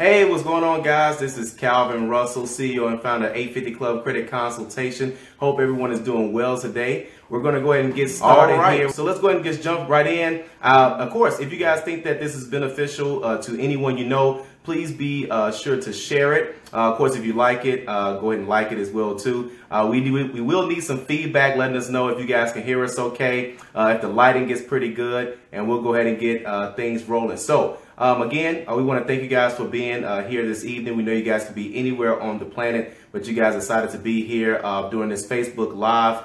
Hey, what's going on, guys? This is Calvin Russell, CEO and founder of 850 Club Credit Consultation. Hope everyone is doing well today. We're going to go ahead and get started here. So let's go ahead and just jump right in. Of course, if you guys think that this is beneficial to anyone you know, please be sure to share it. Of course, if you like it, go ahead and like it as well too. We will need some feedback letting us know if you guys can hear us okay, if the lighting gets pretty good, and we'll go ahead and get things rolling. So. Again, we want to thank you guys for being here this evening. We know you guys could be anywhere on the planet, but you guys decided to be here doing this Facebook Live.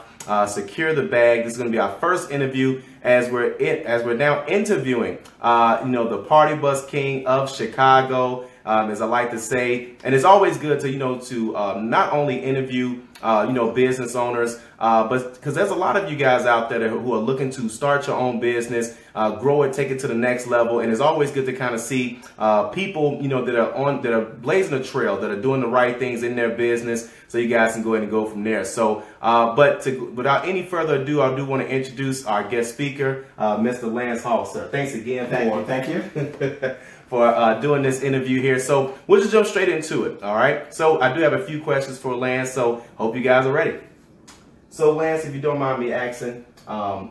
Secure the bag. This is going to be our first interview as we're now interviewing, you know, the party bus king of Chicago, as I like to say. And it's always good to, you know, to not only interview, you know, business owners, but because there's a lot of you guys out there who are looking to start your own business, grow it, take it to the next level. And it's always good to kind of see people, you know, that are blazing a trail, that are doing the right things in their business. So you guys can go ahead and go from there. So, without any further ado, I do want to introduce our guest speaker, Mr. Lance Hall, sir. Thanks again. Thank you. For doing this interview here. So we'll just jump straight into it, all right? So I do have a few questions for Lance, so hope you guys are ready. So Lance, if you don't mind me asking,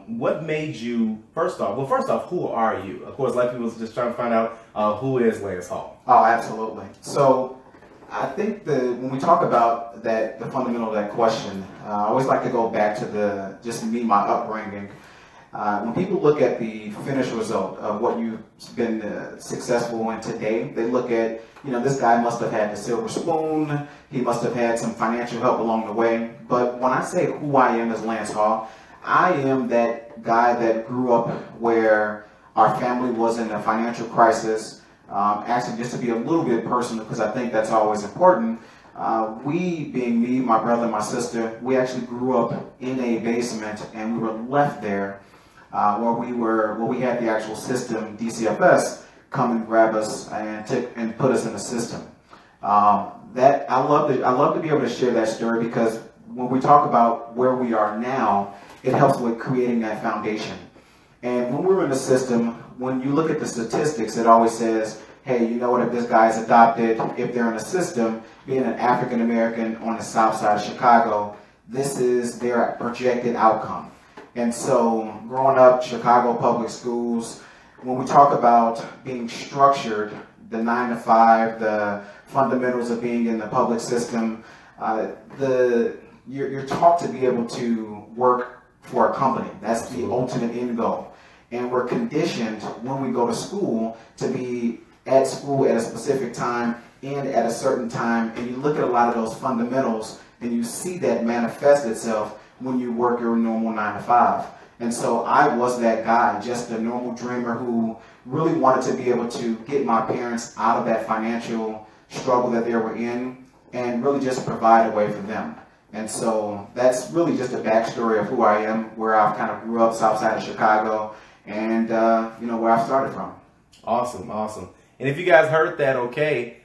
what made you, first off, who are you? Of course, a lot of people are just trying to find out who is Lance Hall. Oh, absolutely. So I think that when we talk about that, the fundamental of that question, I always like to go back to my upbringing. When people look at the finished result of what you've been successful in today, they look at, you know, this guy must have had the silver spoon, he must have had some financial help along the way. But when I say who I am as Lance Hall, I am that guy that grew up where our family was in a financial crisis. Actually, just to be a little bit personal, because I think that's always important, we, being me, my brother, my sister, we actually grew up in a basement, and we were left there. Where we had the actual system, DCFS, come and grab us and put us in the system. I love to be able to share that story, because when we talk about where we are now, it helps with creating that foundation. And when we were in the system, when you look at the statistics, it always says, hey, you know what, if this guy is adopted, if they're in the system, being an African American on the south side of Chicago, this is their projected outcome. And so, growing up, Chicago public schools, when we talk about being structured, the 9-to-5, the fundamentals of being in the public system, you're taught to be able to work for a company. That's the ultimate end goal. And we're conditioned when we go to school to be at school at a specific time and at a certain time. And you look at a lot of those fundamentals and you see that manifest itself when you work your normal 9-to-5. And so I was that guy, just a normal dreamer who really wanted to be able to get my parents out of that financial struggle that they were in and really just provide a way for them. And so that's really just a backstory of who I am, where I've kind of grew up south side of Chicago, and you know, where I started from. Awesome, awesome. And if you guys heard that, okay,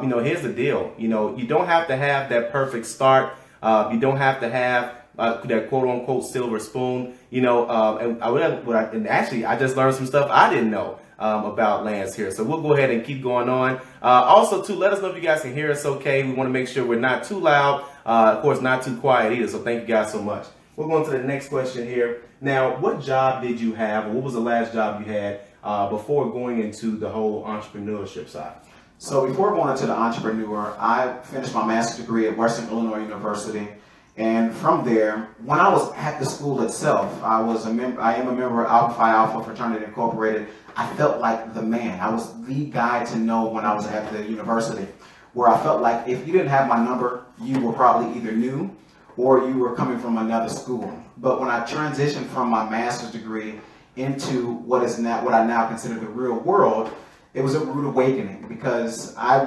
you know, here's the deal. You know, you don't have to have that perfect start. You don't have to have that quote-unquote silver spoon, you know, and actually I just learned some stuff I didn't know about Lance here, so we'll go ahead and keep going on. Also, too, let us know if you guys can hear us okay. We want to make sure we're not too loud, of course, not too quiet either, so thank you guys so much. We're going to the next question here. Now, what job did you have, or what was the last job you had before going into the whole entrepreneurship side? So before going into the entrepreneur, I finished my master's degree at Western Illinois University. And from there, when I was at the school itself, I am a member of Alpha Phi Alpha Fraternity Incorporated. I felt like the man. I was the guy to know when I was at the university, where I felt like if you didn't have my number, you were probably either new or you were coming from another school. But when I transitioned from my master's degree into what I now consider the real world, it was a rude awakening, because I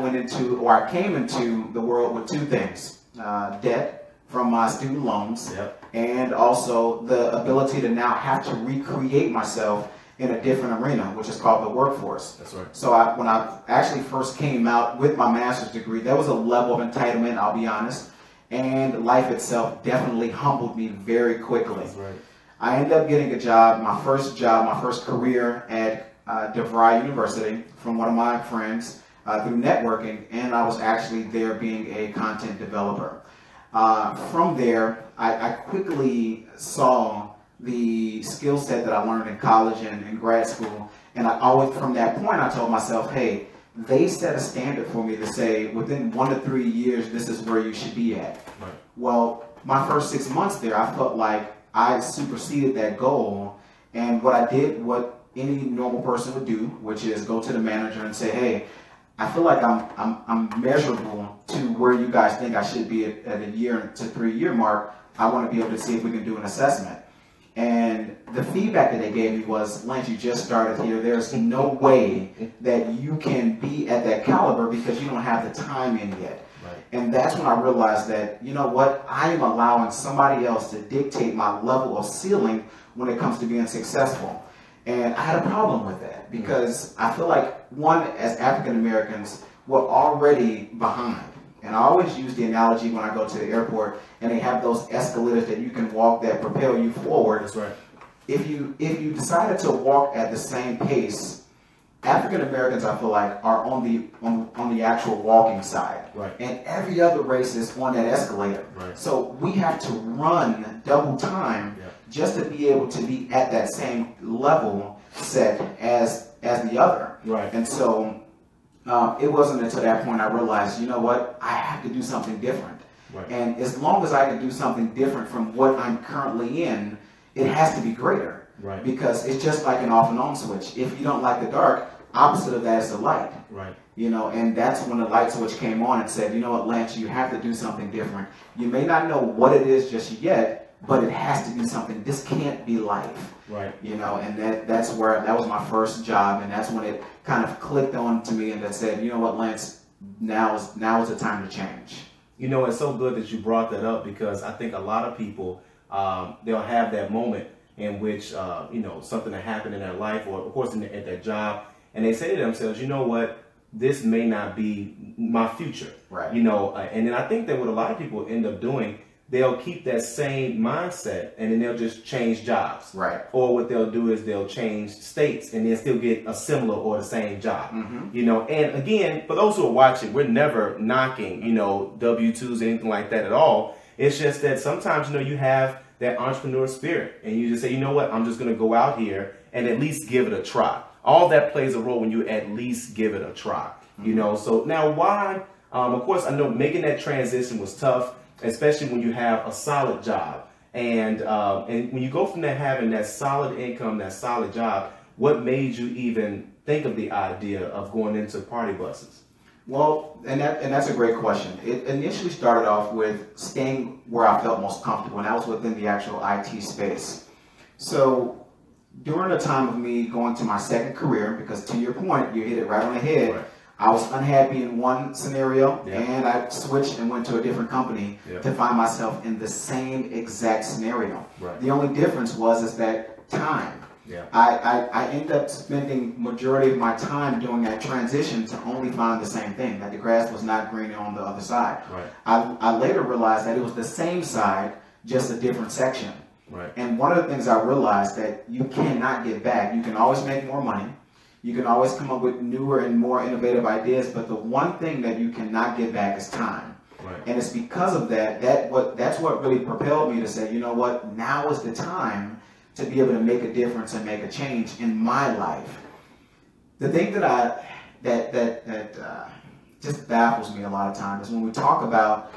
came into the world with two things, debt from my student loans, yep, and also the ability to now have to recreate myself in a different arena, which is called the workforce. That's right. So when I actually first came out with my master's degree, there was a level of entitlement, I'll be honest, and life itself definitely humbled me very quickly. That's right. I ended up getting a job, my first career at DeVry University from one of my friends. through networking, and I was actually there being a content developer. From there, I quickly saw the skill set that I learned in college and in grad school, and I always, from that point, I told myself, hey, they set a standard for me to say, within 1 to 3 years, this is where you should be at. Right. Well, my first 6 months there, I felt like I superseded that goal, and what I did, what any normal person would do, which is go to the manager and say, hey, I feel like I'm measurable to where you guys think I should be at a 1 to 3 year mark. I want to be able to see if we can do an assessment. And the feedback that they gave me was, Lance, you just started here. There's no way that you can be at that caliber because you don't have the time in yet. Right. And that's when I realized that, you know what, I am allowing somebody else to dictate my level of ceiling when it comes to being successful. And I had a problem with that because I feel like, one, as African Americans, we're already behind. And I always use the analogy when I go to the airport and they have those escalators that you can walk that propel you forward. That's right. If you decided to walk at the same pace, African Americans, I feel like, are on the actual walking side. Right. And every other race is on that escalator. Right. So we have to run double time just to be able to be at that same level set as the other. Right. And so it wasn't until that point I realized, you know what, I have to do something different. Right. And as long as I can do something different from what I'm currently in, it has to be greater. Right. Because it's just like an off and on switch. If you don't like the dark, opposite of that is the light. Right. You know, and that's when the light switch came on and said, you know what, Lance, you have to do something different. You may not know what it is just yet, but it has to be something. This can't be life. Right. You know, and that's where, that was my first job, and that's when it kind of clicked on to me and that said, you know what, Lance, now is the time to change. You know, it's so good that you brought that up because I think a lot of people, they'll have that moment in which, you know, something that happened in their life or, of course, at that job, and they say to themselves, you know what, this may not be my future. Right. You know, and then I think that what a lot of people end up doing, they'll keep that same mindset and then they'll just change jobs. Right. Or what they'll do is they'll change states and then still get a similar or the same job. Mm-hmm. You know, and again, for those who are watching, we're never knocking, you know, W-2s, anything like that at all. It's just that sometimes, you know, you have that entrepreneur spirit and you just say, you know what, I'm just going to go out here and at least give it a try. All that plays a role when you at least give it a try. Mm-hmm. You know, so now why, of course, I know making that transition was tough, especially when you have a solid job. And when you go from that having that solid income, that solid job, what made you even think of the idea of going into party buses? Well, and that's a great question. It initially started off with staying where I felt most comfortable, and I was within the actual IT space. So during the time of me going to my second career, because to your point, you hit it right on the head, right. I was unhappy in one scenario, yeah. and I switched and went to a different company yeah. to find myself in the same exact scenario. Right. The only difference was is that time. Yeah. I ended up spending majority of my time doing that transition to only find the same thing, that the grass was not greener on the other side. Right. I later realized that it was the same side, just a different section. Right. And one of the things I realized that you cannot get back. You can always make more money. You can always come up with newer and more innovative ideas, but the one thing that you cannot get back is time. Right. And it's because of that's what really propelled me to say, you know what, now is the time to be able to make a difference and make a change in my life. The thing that just baffles me a lot of times is when we talk about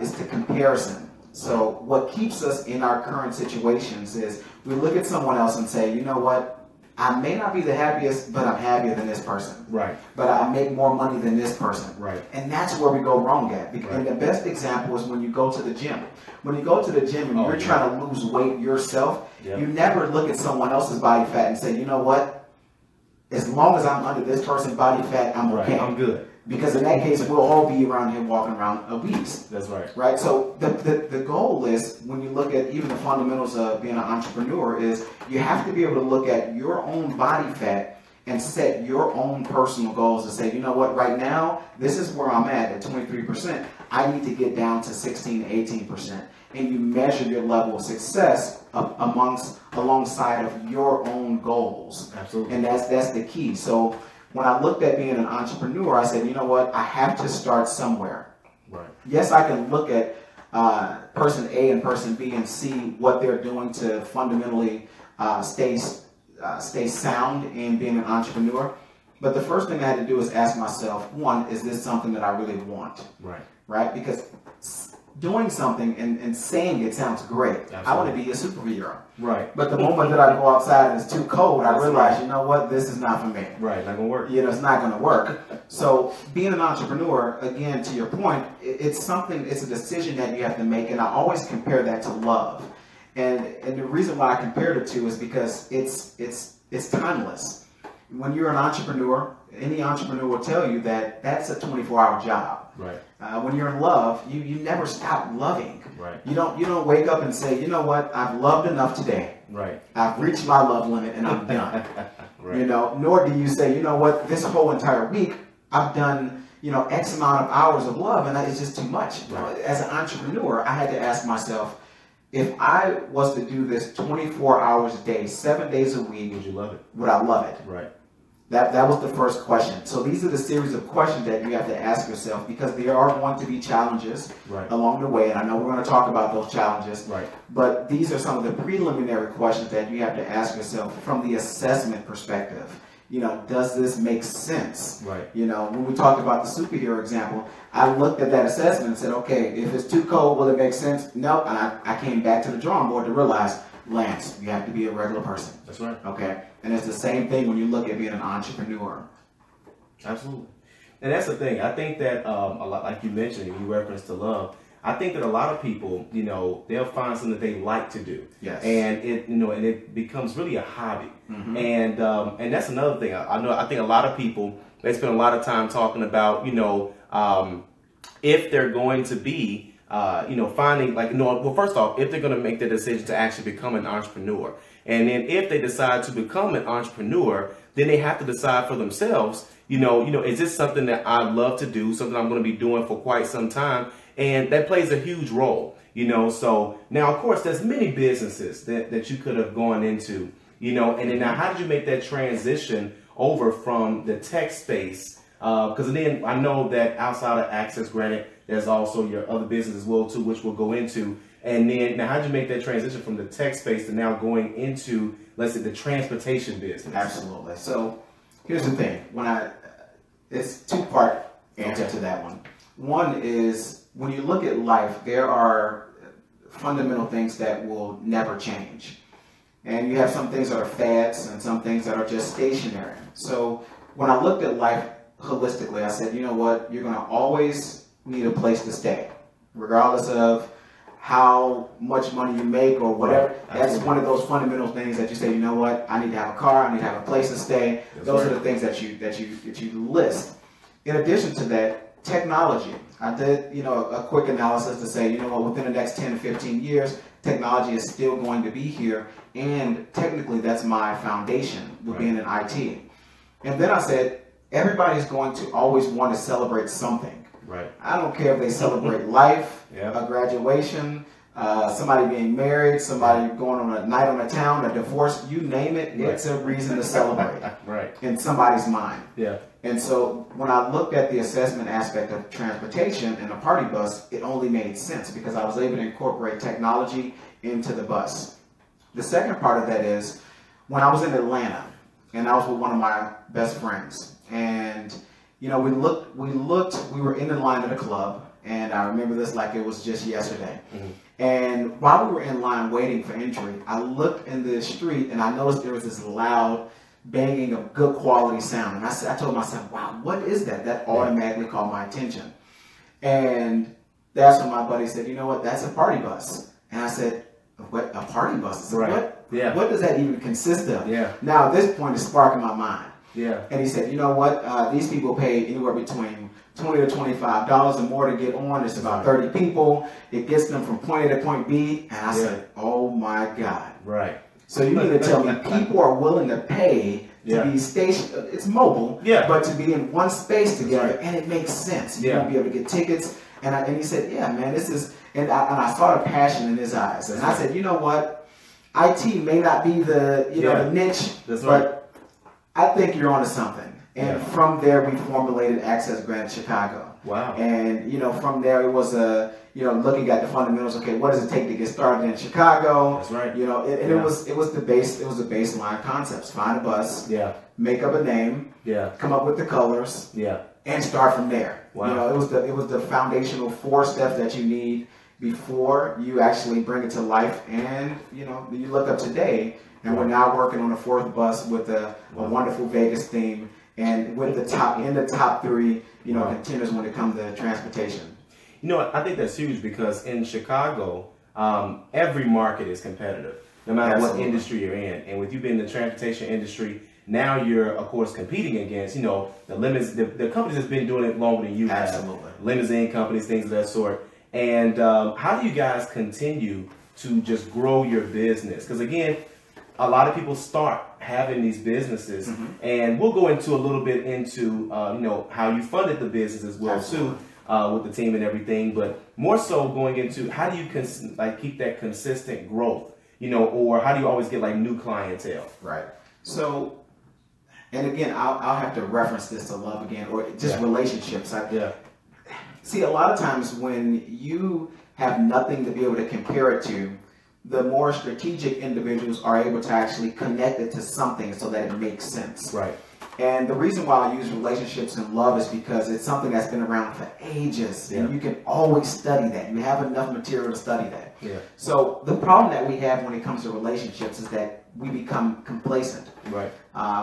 is the comparison. So what keeps us in our current situations is we look at someone else and say, you know what, I may not be the happiest, but I'm happier than this person. Right. But I make more money than this person. Right. And that's where we go wrong at. Because right. the best example is when you go to the gym. When you go to the gym and you're trying to lose weight yourself, yeah. you never look at someone else's body fat and say, you know what? As long as I'm under this person's body fat, I'm right. okay. I'm good. Because in that case, we'll all be around here walking around obese. That's right. Right? So the goal is, when you look at even the fundamentals of being an entrepreneur, is you have to be able to look at your own body fat and set your own personal goals and say, you know what, right now, this is where I'm at 23%. I need to get down to 16 to 18%. And you measure your level of success alongside of your own goals. Absolutely. And that's the key. So When I looked at being an entrepreneur, I said, you know what, I have to start somewhere. Right. Yes, I can look at person A and person B and see what they're doing to fundamentally stay sound in being an entrepreneur. But the first thing I had to do is ask myself, one, is this something that I really want? Right. Right? Because doing something and saying it sounds great. Absolutely. I want to be a superhero. Right. But the moment that I go outside and it's too cold, I realize, you know what, this is not for me. Right, not going to work. You know, it's not going to work. So being an entrepreneur, again, to your point, it's something, it's a decision that you have to make. And I always compare that to love. And the reason why I compared it to is because it's timeless. When you're an entrepreneur, any entrepreneur will tell you that that's a 24-hour job. Right. When you're in love, you never stop loving. Right. You don't wake up and say, you know what, I've loved enough today. Right. I've reached my love limit and I'm done. Right. You know, nor do you say, you know what, this whole entire week I've done, you know, X amount of hours of love and that is just too much. Right. As an entrepreneur, I had to ask myself, if I was to do this 24 hours a day, 7 days a week, would you love it? Would I love it? Right. That was the first question. So these are the series of questions that you have to ask yourself because there are going to be challenges right. along the way, and I know we're going to talk about those challenges, right. but these are some of the preliminary questions that you have to ask yourself from the assessment perspective. You know, does this make sense? Right. You know, when we talked about the superhero example, I looked at that assessment and said, okay, if it's too cold, will it make sense? No, and I came back to the drawing board to realize, Lance, you have to be a regular person. That's right. Okay. And it's the same thing when you look at being an entrepreneur. Absolutely. And that's the thing. I think that a lot, like you mentioned, you referenced to love. I think that a lot of people, you know, they'll find something that they like to do. Yes. And it, you know, and it becomes really a hobby. Mm-hmm. And that's another thing. I know. I think a lot of people, they spend a lot of time talking about, you know, if they're going to be. You know, finding like, no, well, first off, if they're going to make the decision to actually become an entrepreneur, and then if they decide to become an entrepreneur, then they have to decide for themselves, you know, is this something that I love to do, something I'm going to be doing for quite some time? And that plays a huge role, you know. So now, of course, there's many businesses that you could have gone into, you know, and then now how did you make that transition over from the tech space? Because then I know that outside of Access Granted, there's also your other business as well, too, which we'll go into. And then, now, how did you make that transition from the tech space to now going into, let's say, the transportation business? Absolutely. So, here's the thing. It's two-part answer to that one. One is, when you look at life, there are fundamental things that will never change. And you have some things that are fads and some things that are just stationary. So, when I looked at life holistically, I said, you know what? You're going to always need a place to stay, regardless of how much money you make or whatever. Right. That's one of those fundamental things that you say, you know what, I need to have a car, I need to have a place to stay. That's those right. are the things that you list. In addition to that, technology. I did, you know, a quick analysis to say, you know what, within the next 10 to 15 years, technology is still going to be here, and technically that's my foundation with right. being in IT. And then I said, everybody's going to always want to celebrate something. Right. I don't care if they celebrate life, yeah. a graduation, somebody being married, somebody going on a night on a town, a divorce, you name it, right. it's a reason to celebrate right. in somebody's mind. Yeah. And so when I looked at the assessment aspect of transportation and a party bus, it only made sense because I was able to incorporate technology into the bus. The second part of that is when I was in Atlanta and I was with one of my best friends, and you know, we were in the line at a club, and I remember this like it was just yesterday. Mm-hmm. And while we were in line waiting for entry, I looked in the street and I noticed there was this loud banging of good quality sound. And I told myself, wow, what is that? That automatically caught my attention. And that's when my buddy said, you know what, that's a party bus. And I said, what, a party bus? I said, right. what? Yeah. What does that even consist of? Yeah. Now at this point, it's sparking my mind. Yeah. And he said, you know what? These people pay anywhere between $20 to $25 or more to get on. It's about 30 people. It gets them from point A to point B. And I said, oh my God. Right. So you mean to tell me people are willing to pay to be stationed? It's mobile, but to be in one space together, and it makes sense. You're going to be able to get tickets. And he said, yeah, man, this is, and I saw the passion in his eyes. And I said, you know what? IT may not be the niche, but I think you're onto something. And from there, we formulated Access Granted Chicago. Wow. And, you know, from there, it was a, you know, looking at the fundamentals. Okay, what does it take to get started in Chicago? That's right. You know, it was the baseline concepts. Find a bus. Yeah. Make up a name. Yeah. Come up with the colors. Yeah. And start from there. Wow. You know, it was the foundational 4 steps that you need before you actually bring it to life. And, you know, you look up today, and we're now working on a 4th bus with a wonderful Vegas theme. And with the top three, you know, contenders when it comes to transportation. You know, I think that's huge because in Chicago, every market is competitive, no matter what industry you're in. And with you being in the transportation industry, now you're, of course, competing against, you know, the companies that's been doing it longer than you have. Limousine companies, things of that sort. And how do you guys continue to just grow your business? Because again, a lot of people start having these businesses, and we'll go into a little bit into you know, how you funded the business as well too, with the team and everything, but more so going into how do you keep that consistent growth, you know, or how do you always get like new clientele? Right. So, and again, I'll have to reference this to love again, or just relationships. See, a lot of times when you have nothing to be able to compare it to, the more strategic individuals are able to actually connect it to something so that it makes sense. Right. And the reason why I use relationships and love is because it's something that's been around for ages, and you can always study that. You have enough material to study that. Yeah. So the problem that we have when it comes to relationships is that we become complacent. Right.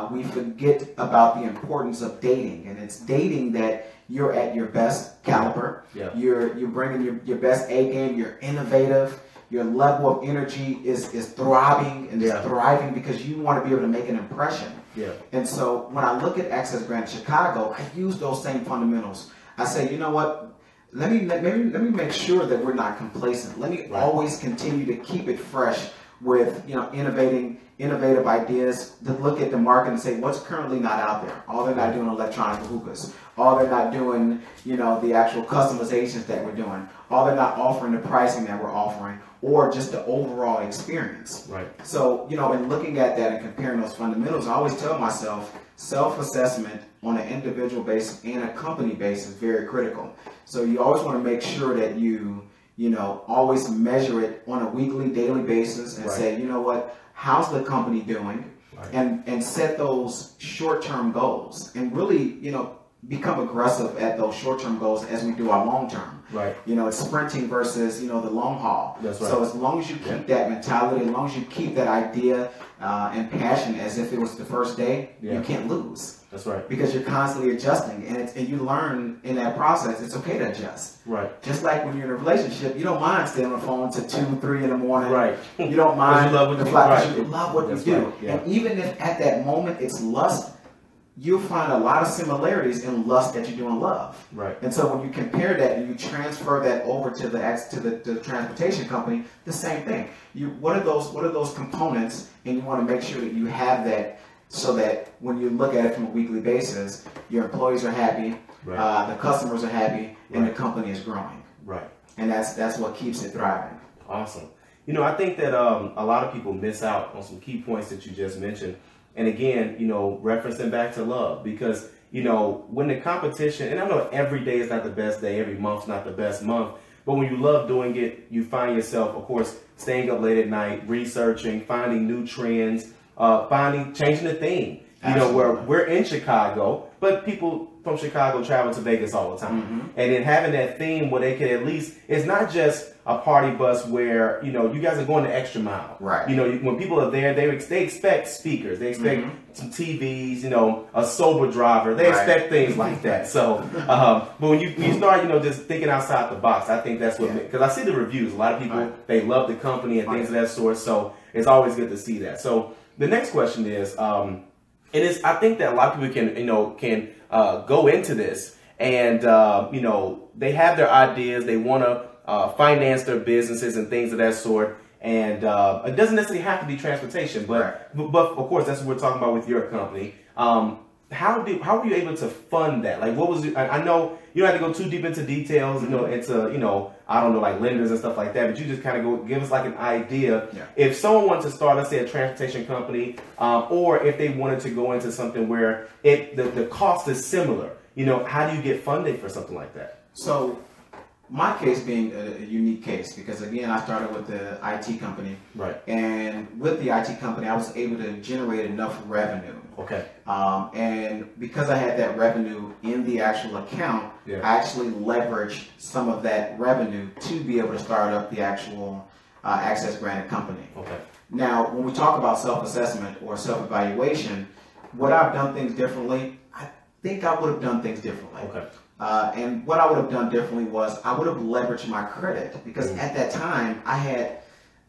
We forget about the importance of dating, and it's dating that you're at your best caliber. Yeah. You're bringing your best A game. You're innovative. Your level of energy is thriving and is thriving because you want to be able to make an impression. Yeah. And so when I look at Access Granted Chicago, I use those same fundamentals. I say, you know what? Let me make sure that we're not complacent. Let me always continue to keep it fresh with, you know, innovative ideas, to look at the market and say what's currently not out there. All they're not doing electronic hookahs. All they're not doing, you know, the actual customizations that we're doing. All they're not offering the pricing that we're offering, or just the overall experience. Right. So, you know, in looking at that and comparing those fundamentals, I always tell myself self-assessment on an individual basis and a company basis is very critical. So you always want to make sure that you know, always measure it on a weekly, daily basis and say, you know what, how's the company doing? Right. And set those short-term goals and really, you know, become aggressive at those short-term goals as we do our long-term. Right. You know, it's sprinting versus, you know, the long haul. That's right. So as long as you keep that mentality, as long as you keep that idea and passion as if it was the first day, you can't lose. That's right. Because you're constantly adjusting, and you learn in that process, it's okay to adjust. Right. Just like when you're in a relationship, you don't mind staying on the phone to 2, 3 in the morning. Right. You don't mind. You love what you do. Because you love what you do. Yeah. And even if at that moment it's lust, you'll find a lot of similarities in lust that you do in love. Right. And so when you compare that and you transfer that over to the transportation company, the same thing. What are those components, and you want to make sure that you have that, so that when you look at it from a weekly basis, your employees are happy, the customers are happy, and the company is growing. Right. And that's what keeps it thriving. Awesome. You know, I think that a lot of people miss out on some key points that you just mentioned. And again, you know, referencing back to love, because, you know, when the competition, and I know every day is not the best day, every month's not the best month, but when you love doing it, you find yourself, of course, staying up late at night, researching, finding new trends, changing the theme. You know, we're in Chicago, but people from Chicago travel to Vegas all the time. Mm-hmm. And then having that theme where they can at least, it's not just a party bus where, you know, you guys are going the extra mile. Right. You know, when people are there, they expect speakers. They expect some TVs, you know, a sober driver. They expect things like that. So, but when you start, you know, just thinking outside the box, I think that's what, because I see the reviews. A lot of people, they love the company and things of that sort. So it's always good to see that. So the next question is, I think that a lot of people can, you know, go into this and, you know, they have their ideas. They want to finance their businesses and things of that sort. And it doesn't necessarily have to be transportation, but of course, that's what we're talking about with your company. How were you able to fund that? Like, what was, I know you don't have to go too deep into details, you know, I don't know, like lenders and stuff like that, but you just kind of go give us like an idea. Yeah. If someone wants to start, let's say, a transportation company, or if they wanted to go into something where the cost is similar, you know, how do you get funded for something like that? So my case being a unique case, because again, I started with the IT company. Right. And with the IT company, I was able to generate enough revenue. Okay. And because I had that revenue in the actual account, yeah, I actually leveraged some of that revenue to be able to start up the actual Access Granted company. Okay. Now, when we talk about self-assessment or self-evaluation, would I have done things differently? I think I would have done things differently. Okay. And what I would have done differently was I would have leveraged my credit, because at that time I had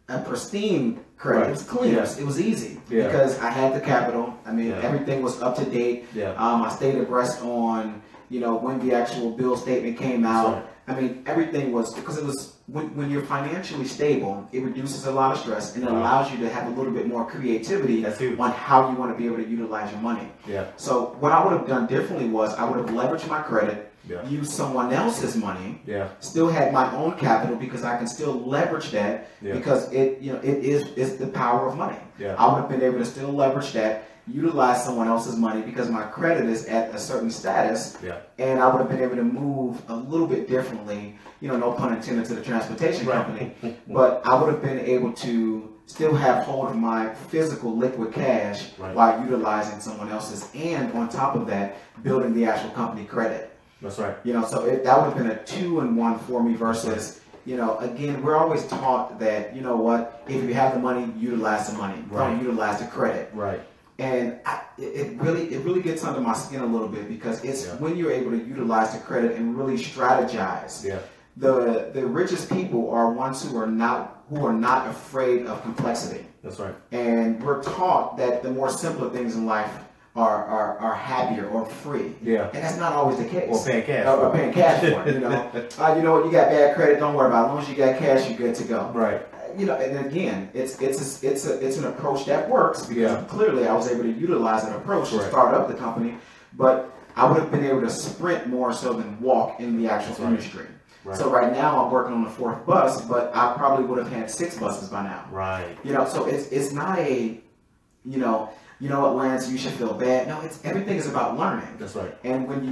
a pristine credit. Right. It was clean. Yeah. It was easy, yeah, because I had the capital. I mean, yeah, everything was up to date. Yeah. I stayed abreast on, you know, when the actual bill statement came out. Right. I mean, everything was, because it was, when you're financially stable, it reduces a lot of stress and it allows you to have a little bit more creativity on how you want to be able to utilize your money. Yeah. So what I would have done differently was I would have leveraged my credit. Yeah. Use someone else's money. Yeah. Still had my own capital, because I can still leverage that. Yeah. Because it, you know, it's the power of money. Yeah. I would have been able to still leverage that, utilize someone else's money, because my credit is at a certain status. Yeah. And I would have been able to move a little bit differently. You know, no pun intended to the transportation company, but I would have been able to still have hold of my physical liquid cash while utilizing someone else's, and on top of that, building the actual company credit. That's right. You know, so that would have been a 2-in-1 for me versus, you know, again, we're always taught that, you know what, if you have the money, utilize the money. Right. Don't utilize the credit. Right. And it really gets under my skin a little bit, because it's when you're able to utilize the credit and really strategize. Yeah. The richest people are ones who are not afraid of complexity. That's right. And we're taught that the more simpler things in life are happier or free. Yeah. And that's not always the case. Or paying cash. Or paying cash for it, you know. You know what, you got bad credit, don't worry about it. As long as you got cash, you're good to go. Right. You know, and again, it's an approach that works, because clearly I was able to utilize an approach to start up the company, but I would have been able to sprint more so than walk in the actual industry. Right. So right now I'm working on the 4th bus, but I probably would have had 6 buses by now. Right. You know, so it's not a, you know what, Lance, you should feel bad. No, it's, everything is about learning. That's right. And when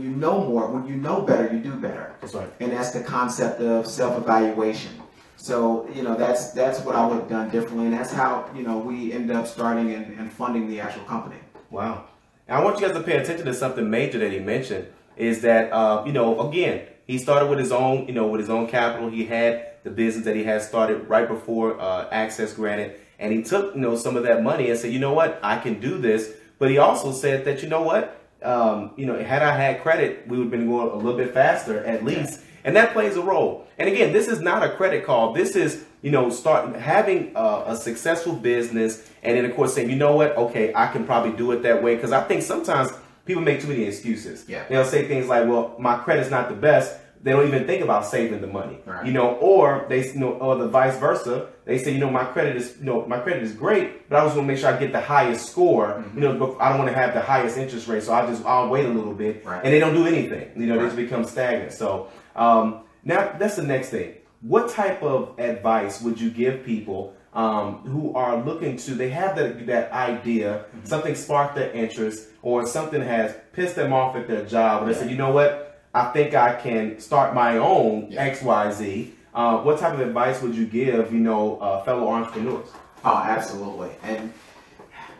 you know more, when you know better, you do better. That's right. And that's the concept of self-evaluation. So, you know, that's what I would have done differently, and that's how, you know, we end up starting and funding the actual company. Wow. And I want you guys to pay attention to something major that he mentioned, is that, you know, again, he started with his own, you know, with his own capital. He had the business that he had started right before Access Granted. And he took, you know, some of that money and said, you know what, I can do this. But he also said that, you know what, you know, had I had credit, we would have been going a little bit faster at least. And that plays a role. And again, this is not a credit call. This is, you know, start having a successful business. And then, of course, saying, you know what, okay, I can probably do it that way. Because I think sometimes people make too many excuses. Yeah. They'll say things like, well, my credit's not the best. They don't even think about saving the money, you know, or they, you know, or the vice versa. They say, you know, my credit is, you know, my credit is great, but I just want to make sure I get the highest score. You know, but I don't want to have the highest interest rate, so I'll wait a little bit, and they don't do anything. You know, they just become stagnant. So now that's the next thing. What type of advice would you give people who are looking to? They have that idea, something sparked their interest, or something has pissed them off at their job, and they say, you know what, I think I can start my own XYZ. What type of advice would you give, you know, fellow entrepreneurs? Oh, absolutely. And,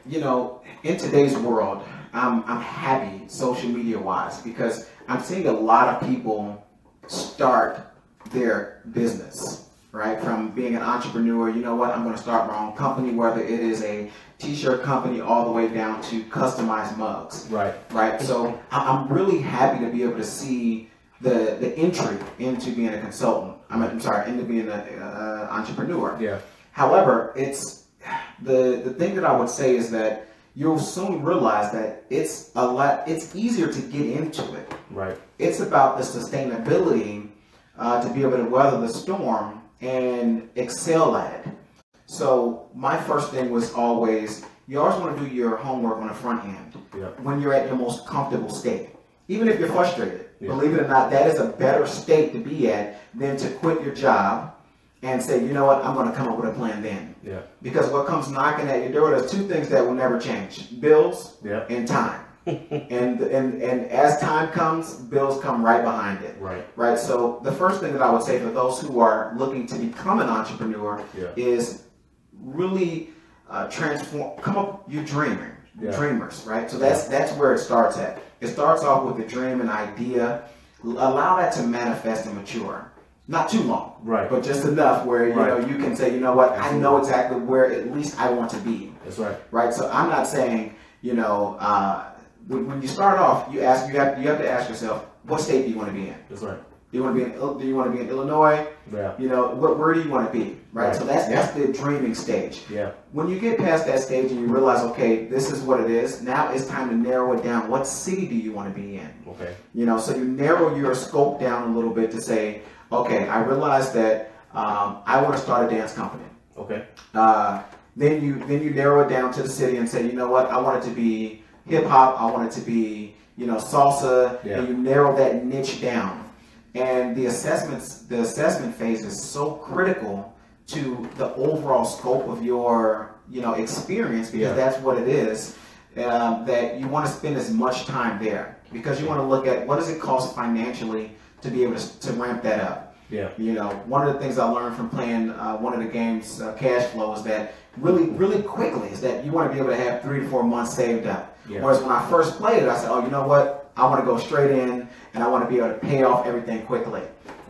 you know, in today's world, I'm happy social media wise, because I'm seeing a lot of people start their business, right? From being an entrepreneur, you know what, I'm going to start my own company, whether it is a t-shirt company all the way down to customized mugs. Right. Right. So I'm really happy to be able to see the entry into being a consultant. I'm sorry, into being an entrepreneur. Yeah. However, it's the thing that I would say is that you'll soon realize that it's a lot. It's easier to get into it. Right. It's about the sustainability to be able to weather the storm and excel at it. So my first thing was always, you always want to do your homework on the front end when you're at your most comfortable state. Even if you're frustrated, Yeah. Believe it or not, that is a better state to be at than to quit your job and say, you know what, I'm going to come up with a plan then. Yeah. Because what comes knocking at your door, there's two things that will never change. Bills and time. and as time comes, bills come right behind it. Right. Right. So the first thing that I would say for those who are looking to become an entrepreneur is really transform, come up, you're dreaming. Dreamers, right? So that's where it starts at. It starts off with a dream, an idea. Allow that to manifest and mature. Not too long, right? But just enough where you know you can say, you know what, I know exactly where at least I want to be. That's right. Right. So I'm not saying, you know, when you start off, you have to ask yourself, what state do you want to be in? That's right. Do you want to be in Illinois? Yeah. You know, where do you want to be? Right. So that's the dreaming stage. Yeah. When you get past that stage and you realize, okay, this is what it is. Now it's time to narrow it down. What city do you want to be in? Okay. You know, so you narrow your scope down a little bit to say, okay, I realize that I want to start a dance company. Okay. Then you narrow it down to the city and say, you know what, I want it to be hip hop. I want it to be, you know, salsa. Yeah. And you narrow that niche down. And the assessment phase is so critical to the overall scope of your, you know, experience, because that's what it is, that you want to spend as much time there, because you want to look at what does it cost financially to be able to ramp that up. Yeah. You know, one of the things I learned from playing one of the games, Cash Flow, is that really quickly is that you want to be able to have 3 to 4 months saved up. Yeah. Whereas when I first played it, I said, oh, you know what? I want to go straight in, and I want to be able to pay off everything quickly.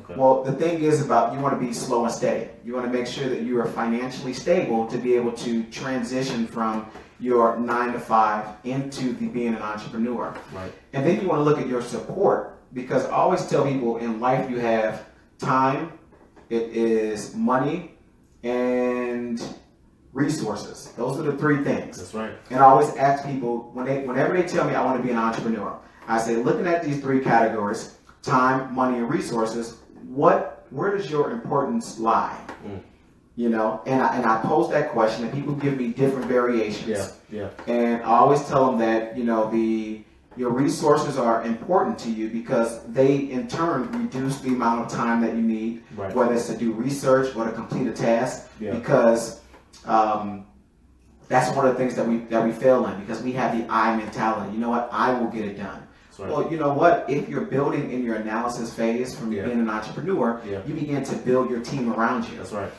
Okay. Well, the thing is about you want to be slow and steady. You want to make sure that you are financially stable to be able to transition from your 9 to 5 into being an entrepreneur. Right. And then you want to look at your support, because I always tell people in life you have time, it is money, and resources. Those are the three things. That's right. And I always ask people whenever they tell me I want to be an entrepreneur, I say, looking at these three categories, time, money, and resources, where does your importance lie? Mm. You know, and I pose that question, and people give me different variations. Yeah. And I always tell them that, you know, your resources are important to you because they, in turn, reduce the amount of time that you need, whether it's to do research or to complete a task, because that's one of the things that we fail in, because we have the I mentality. You know what? I will get it done. Right. Well, you know what? If you're building in your analysis phase from being an entrepreneur, you begin to build your team around you. That's right.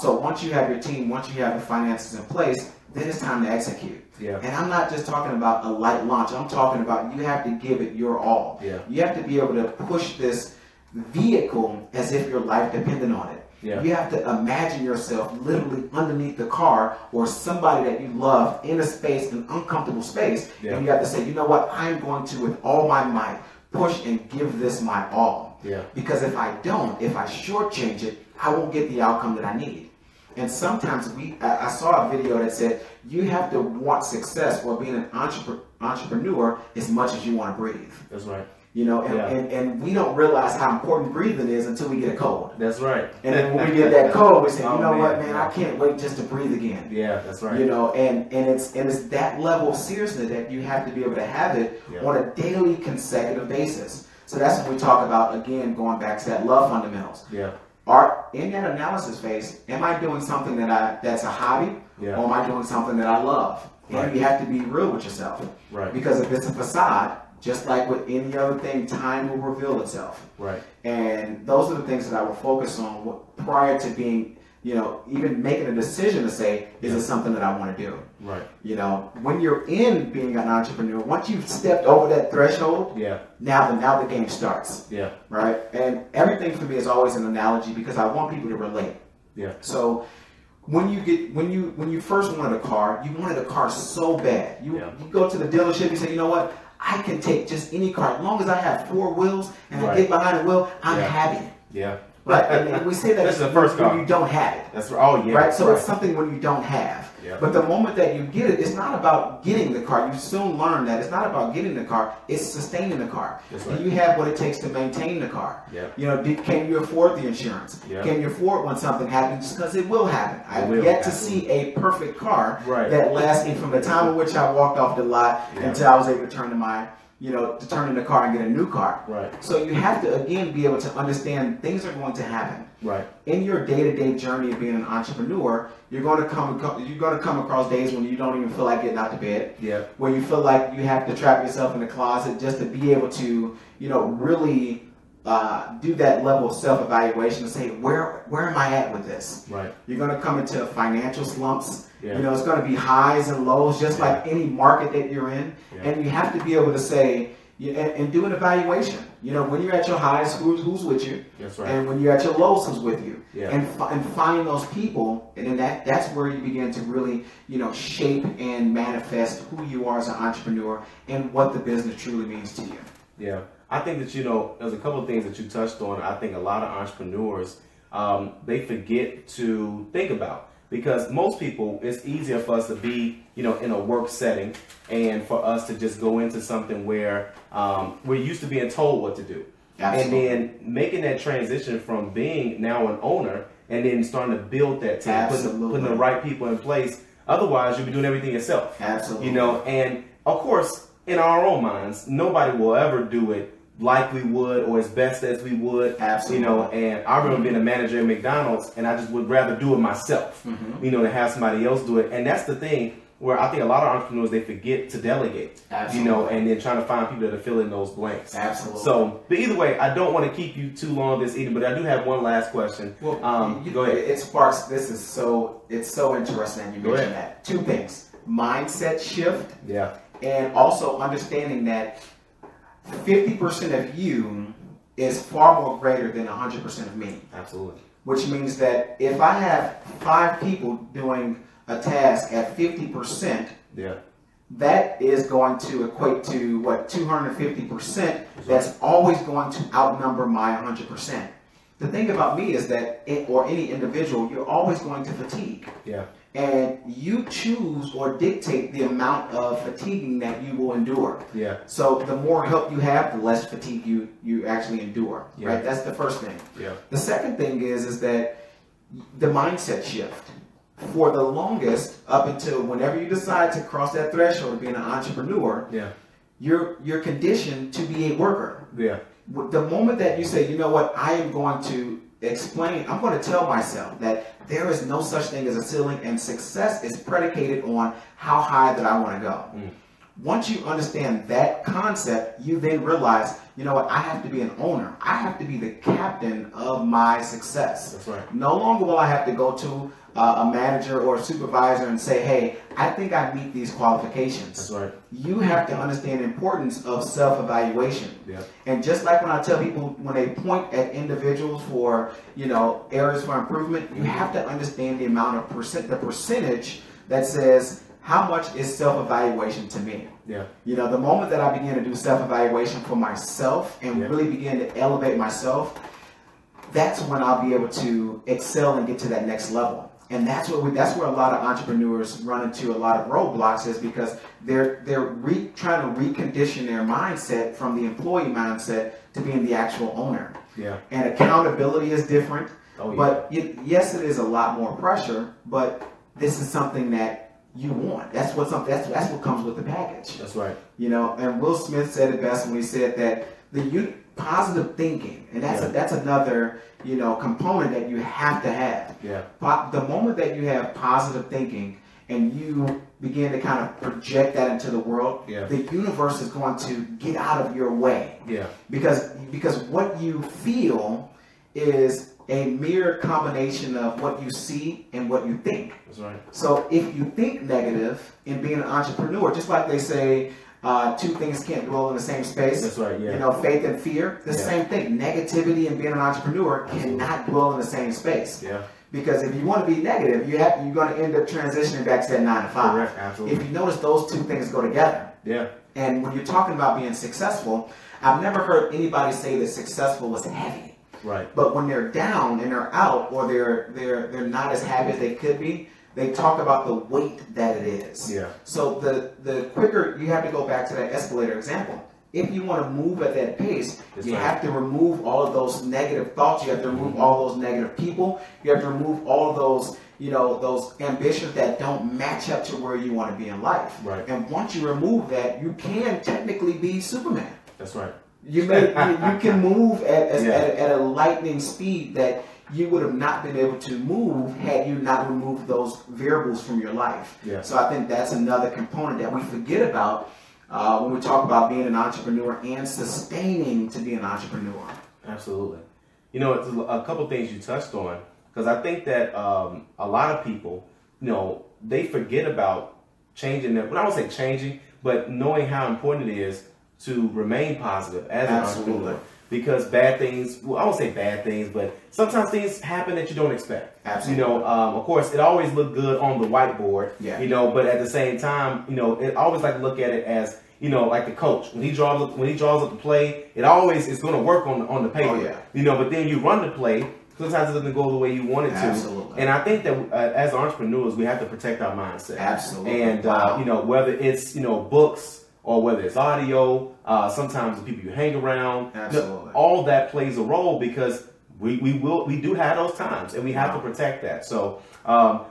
So once you have your team, once you have the finances in place, then it's time to execute. Yeah. And I'm not just talking about a light launch. I'm talking about you have to give it your all. Yeah. You have to be able to push this vehicle as if your life depended on it. Yeah. You have to imagine yourself literally underneath the car or somebody that you love in a space, an uncomfortable space, and you have to say, you know what, I'm going to, with all my might, push and give this my all. Yeah. Because if I don't, if I shortchange it, I won't get the outcome that I need. And sometimes I saw a video that said, you have to want success while being an entrepreneur as much as you want to breathe. That's right. You know, and we don't realize how important breathing is until we get a cold. That's right. And then when we get that cold, we say, you know what, man, I can't wait just to breathe again. Yeah, that's right. You know, and it's that level of seriousness that you have to be able to have it on a daily consecutive basis. So that's when we talk about, again, going back to that love fundamentals. Yeah. In that analysis phase, am I doing something that's a hobby, or am I doing something that I love? Right. And you have to be real with yourself. Right. Because if it's a facade, just like with any other thing, time will reveal itself. Right. And those are the things that I would focus on prior to being, you know, even making a decision to say, is it something that I want to do? Right. You know, when you're in being an entrepreneur, once you've stepped over that threshold, now the game starts. Yeah. Right. And everything for me is always an analogy because I want people to relate. Yeah. So when you first wanted a car, you wanted a car so bad. You go to the dealership, you say, you know what? I can take just any car. As long as I have four wheels and I get behind the wheel, I'm happy. Yeah. Right? And we say that this is the first when you don't have it. That's right. Oh, yeah. Right? So it's something when you don't have. Yeah. But the moment that you get it, it's not about getting the car. You soon learn that it's not about getting the car. It's sustaining the car. That's right. Do you have what it takes to maintain the car? Yeah. You know, can you afford the insurance? Yeah. Can you afford when something happens? Because it will happen. I've yet to see a perfect car that lasts me from the time in which I walked off the lot until I was able to turn to my you know, to turn in the car and get a new car. Right. So you have to, again, be able to understand things are going to happen. Right. In your day-to-day journey of being an entrepreneur, you're going to come across days when you don't even feel like getting out of bed. Yeah. Where you feel like you have to trap yourself in the closet just to be able to, you know, really do that level of self-evaluation and say, where am I at with this? Right. You're going to come into financial slumps. Yeah. You know, it's going to be highs and lows, just like any market that you're in. Yeah. And you have to be able to say, and do an evaluation. You know, when you're at your highs, who's with you? That's right. And when you're at your lows, who's with you? Yeah. And find those people, and then that's where you begin to really, you know, shape and manifest who you are as an entrepreneur and what the business truly means to you. Yeah. I think that, you know, there's a couple of things that you touched on. I think a lot of entrepreneurs, they forget to think about, because most people, it's easier for us to be, you know, in a work setting and for us to just go into something where we're used to being told what to do. Absolutely. And then making that transition from being now an owner and then starting to build that team, putting the right people in place. Otherwise, you'll be doing everything yourself. Absolutely. You know, and of course, in our own minds, nobody will ever do it like we would or as best as we would. Absolutely. You know, and I remember being a manager at McDonald's, and I just would rather do it myself, you know, than have somebody else do it. And that's the thing where I think a lot of entrepreneurs, they forget to delegate. Absolutely. You know, and then trying to find people that are filling those blanks. Absolutely. So, but either way, I don't want to keep you too long this evening, but I do have one last question. Well, go ahead. It sparks, it's so interesting you mentioned that. Two things, mindset shift. Yeah. And also understanding that 50% of you is far more greater than 100% of me. Absolutely. Which means that if I have 5 people doing a task at 50%, that is going to equate to what, 250%. That's always going to outnumber my 100%. The thing about me is that, or any individual, you're always going to fatigue. Yeah. And you choose or dictate the amount of fatiguing that you will endure. Yeah. So the more help you have, the less fatigue you actually endure. Yeah. Right. That's the first thing. Yeah. The second thing is that the mindset shift. For the longest, up until whenever you decide to cross that threshold of being an entrepreneur, you're conditioned to be a worker. Yeah. The moment that you say, you know what, I am going to explain, I'm going to tell myself that there is no such thing as a ceiling, and success is predicated on how high that I want to go. Mm. Once you understand that concept, you then realize, you know what, I have to be an owner. I have to be the captain of my success. That's right. No longer will I have to go to a manager or a supervisor and say, hey, I think I meet these qualifications. That's right. You have to understand the importance of self-evaluation. Yeah. And just like when I tell people, when they point at individuals for, you know, areas for improvement, you have to understand the amount of percentage that says, how much is self-evaluation to me? Yeah. You know, the moment that I begin to do self-evaluation for myself and really begin to elevate myself, that's when I'll be able to excel and get to that next level. And that's where a lot of entrepreneurs run into a lot of roadblocks, is because they're trying to recondition their mindset from the employee mindset to being the actual owner. Yeah. And accountability is different. Oh, yeah. But yes, it is a lot more pressure, but this is something that you want. That's what comes with the package. That's right. You know, and Will Smith said it best when he said that positive thinking, and that's another, you know, component that you have to have. Yeah. But the moment that you have positive thinking and you begin to kind of project that into the world, the universe is going to get out of your way. Yeah. Because what you feel is a mere combination of what you see and what you think. That's right. So if you think negative in being an entrepreneur, just like they say, two things can't dwell in the same space. That's right. Yeah. You know, faith and fear, the same thing. Negativity and being an entrepreneur cannot dwell in the same space. Yeah. Because if you want to be negative, you're going to end up transitioning back to that 9 to 5. Correct. Absolutely. If you notice, those two things go together. Yeah. And when you're talking about being successful, I've never heard anybody say that successful was heavy. Right. But when they're down and they're out, or they're not as happy as they could be, they talk about the weight that it is. Yeah. So the quicker you have to go back to that escalator example. If you want to move at that pace, you have to remove all of those negative thoughts. You have to remove all those negative people. You have to remove all those you know, those ambitions that don't match up to where you want to be in life. Right. And once you remove that, you can technically be Superman. That's right. You may, you can move at a lightning speed that you would have not been able to move had you not removed those variables from your life. Yeah. So I think that's another component that we forget about when we talk about being an entrepreneur and sustaining to be an entrepreneur. Absolutely. You know, it's a couple things you touched on, because I think that a lot of people, you know, they forget about changing their, well, I won't say changing, but knowing how important it is to remain positive as an entrepreneur. Because bad things, well, I won't say bad things, but sometimes things happen that you don't expect. Absolutely. You know, of course, it always looked good on the whiteboard, yeah. You know, but at the same time, you know, I always like to look at it as, you know, like the coach. When he draws up the play, it always is going to work on the paper. Oh, yeah. You know, but then you run the play, sometimes it doesn't go the way you want it to. Absolutely. And I think that as entrepreneurs, we have to protect our mindset. Absolutely. And, you know, whether it's, you know, books, or whether it's audio, sometimes the people you hang around, absolutely, all that plays a role, because we do have those times, and we have to protect that. So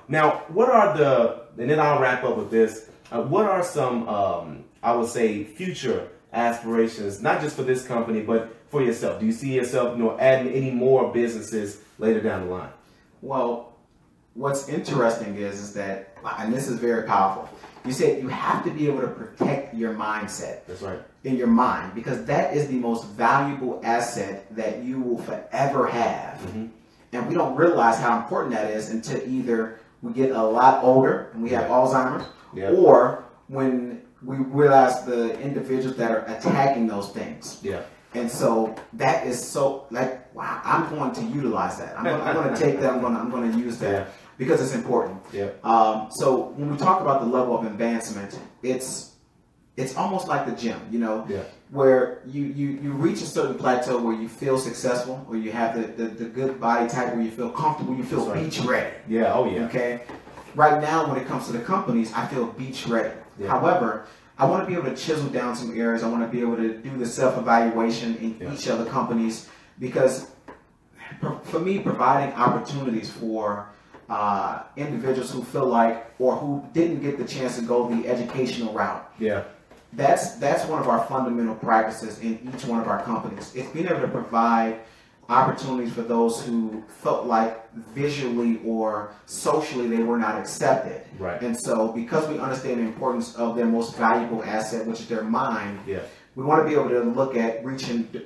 now, what are the, and then I'll wrap up with this. What are some I would say future aspirations, not just for this company, but for yourself? Do you see yourself, you know, adding any more businesses later down the line? Well, what's interesting is that, and this is very powerful. You said you have to be able to protect your mindset. That's right. In your mind, because that is the most valuable asset that you will forever have. Mm-hmm. And we don't realize how important that is until either we get a lot older and we have Alzheimer's, or when we realize the individuals that are attacking those things. Yeah. And so that is so, like, wow, I'm going to utilize that. I'm going to take that. I'm going to use that. Yeah. Because it's important. Yep. So when we talk about the level of advancement, it's almost like the gym, you know, where you reach a certain plateau where you feel successful, where you have the good body type, where you feel comfortable, you feel beach ready. Yeah, oh yeah. Okay. Right now, when it comes to the companies, I feel beach ready. Yeah. However, I want to be able to chisel down some areas. I want to be able to do the self-evaluation in each of the companies, because for me, providing opportunities for individuals who feel like, or who didn't get the chance to go the educational route. Yeah. That's one of our fundamental practices in each one of our companies. It's being able to provide opportunities for those who felt like visually or socially they were not accepted. Right. And so because we understand the importance of their most valuable asset, which is their mind, we want to be able to look at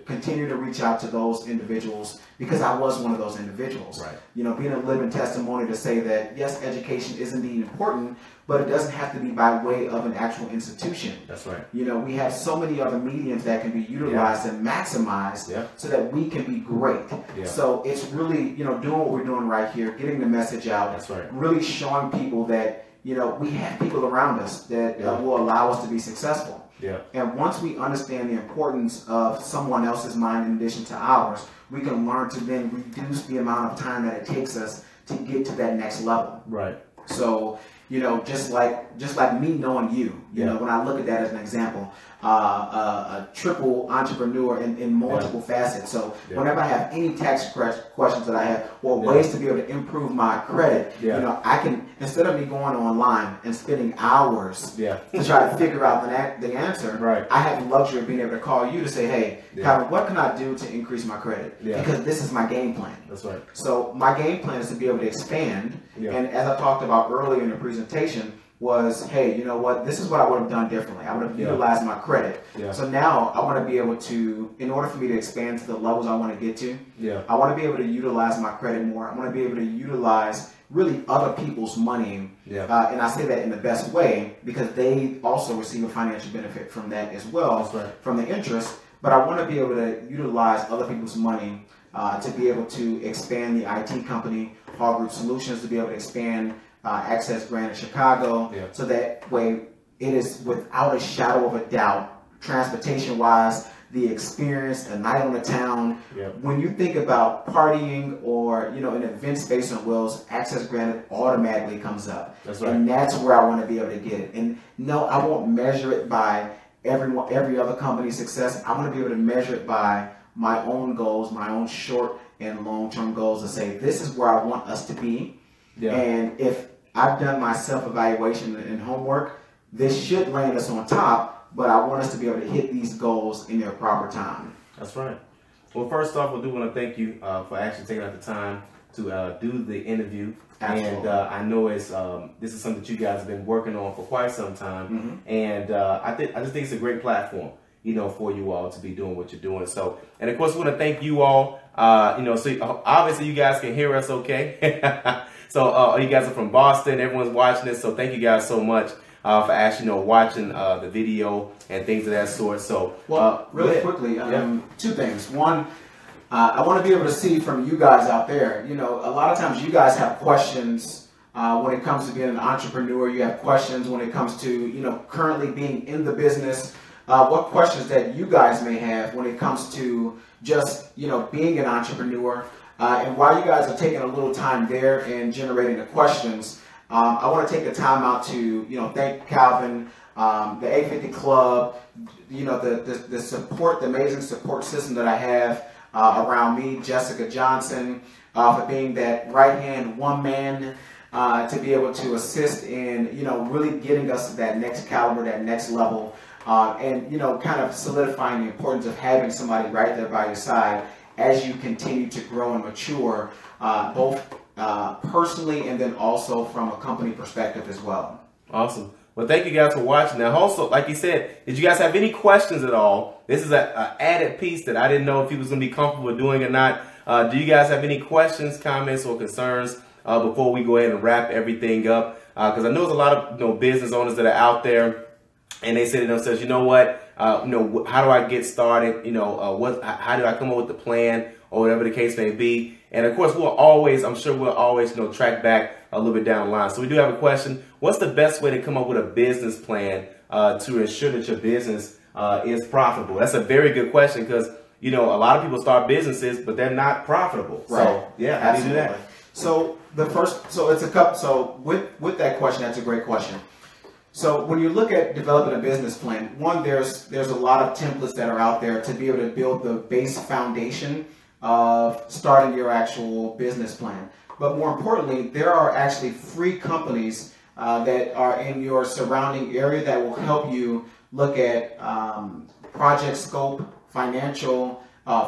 continue to reach out to those individuals, because I was one of those individuals. Right. You know, being a living testimony to say that, yes, education is indeed important, but it doesn't have to be by way of an actual institution. That's right. You know, we have so many other mediums that can be utilized and maximized so that we can be great. Yeah. So it's really, you know, doing what we're doing right here, getting the message out, that's right, really showing people that, you know, we have people around us that will allow us to be successful. Yeah. And once we understand the importance of someone else's mind in addition to ours, we can learn to then reduce the amount of time that it takes us to get to that next level. Right. So, you know, just like me knowing you, you know, when I look at that as an example, a triple entrepreneur in multiple facets. So whenever I have any tax questions that I have, or ways to be able to improve my credit, you know, I can, instead of me going online and spending hours to try to figure out the answer, I have the luxury of being able to call you to say, hey, Calvin, what can I do to increase my credit? Because this is my game plan. That's right. So my game plan is to be able to expand. And as I talked about earlier in the presentation, was, hey, you know what, this is what I would have done differently. I would have utilized my credit. So now I want to be able to, in order for me to expand to the levels I want to get to, I want to be able to utilize my credit more. I want to be able to utilize really other people's money. And I say that in the best way, because they also receive a financial benefit from that as well, from the interest. But I want to be able to utilize other people's money to be able to expand the IT company, Hall Group Solutions, to be able to expand Access Granted Chicago, so that way it is without a shadow of a doubt, transportation-wise, the experience, the night on the town. When you think about partying or, you know, an event space on wheels, Access Granted automatically comes up. That's right. And that's where I want to be able to get it. And no, I won't measure it by every other company's success. I want to be able to measure it by my own goals, my own short and long-term goals, and say, this is where I want us to be. Yeah. And if I've done my self-evaluation and homework, this should land us on top, but I want us to be able to hit these goals in their proper time. That's right. Well, first off, we do want to thank you for actually taking out the time to do the interview. Absolutely. And I know it's this is something that you guys have been working on for quite some time, mm-hmm. and I just think it's a great platform, you know, for you all to be doing what you're doing. So, and of course, we want to thank you all. You know, so obviously you guys can hear us, okay? So you guys are from Boston. Everyone's watching this, so thank you guys so much for actually, you know, watching the video and things of that sort. So, well, really quickly, two things. One. I want to be able to see from you guys out there, you know, a lot of times you guys have questions when it comes to being an entrepreneur. You have questions when it comes to, you know, currently being in the business. What questions that you guys may have when it comes to just, you know, being an entrepreneur. And while you guys are taking a little time there and generating the questions, I want to take the time out to, you know, thank Calvin, the 850 Club, you know, the support, the amazing support system that I have. Around me, Jessica Johnson, for being that right-hand woman to be able to assist in, you know, really getting us to that next caliber, that next level, and, you know, kind of solidifying the importance of having somebody right there by your side as you continue to grow and mature, both personally and then also from a company perspective as well. Awesome. Well, thank you guys for watching. Now, also, like you said, did you guys have any questions at all? This is an added piece that I didn't know if he was going to be comfortable doing or not. Do you guys have any questions, comments, or concerns before we go ahead and wrap everything up? Because I know there's a lot of, you know, business owners that are out there, and they say to themselves, you know what, you know, how do I get started? You know, how do I come up with the plan or whatever the case may be? And of course, I'm sure we'll always, you know, track back a little bit down the line. So we do have a question. What's the best way to come up with a business plan to ensure that your business is profitable? That's a very good question because, you know, a lot of people start businesses, but they're not profitable. Right. So, yeah, how do you do that? So with that question, that's a great question. So when you look at developing a business plan, one, there's a lot of templates that are out there to be able to build the base foundation of starting your actual business plan. But more importantly, there are actually free companies that are in your surrounding area that will help you look at project scope, financial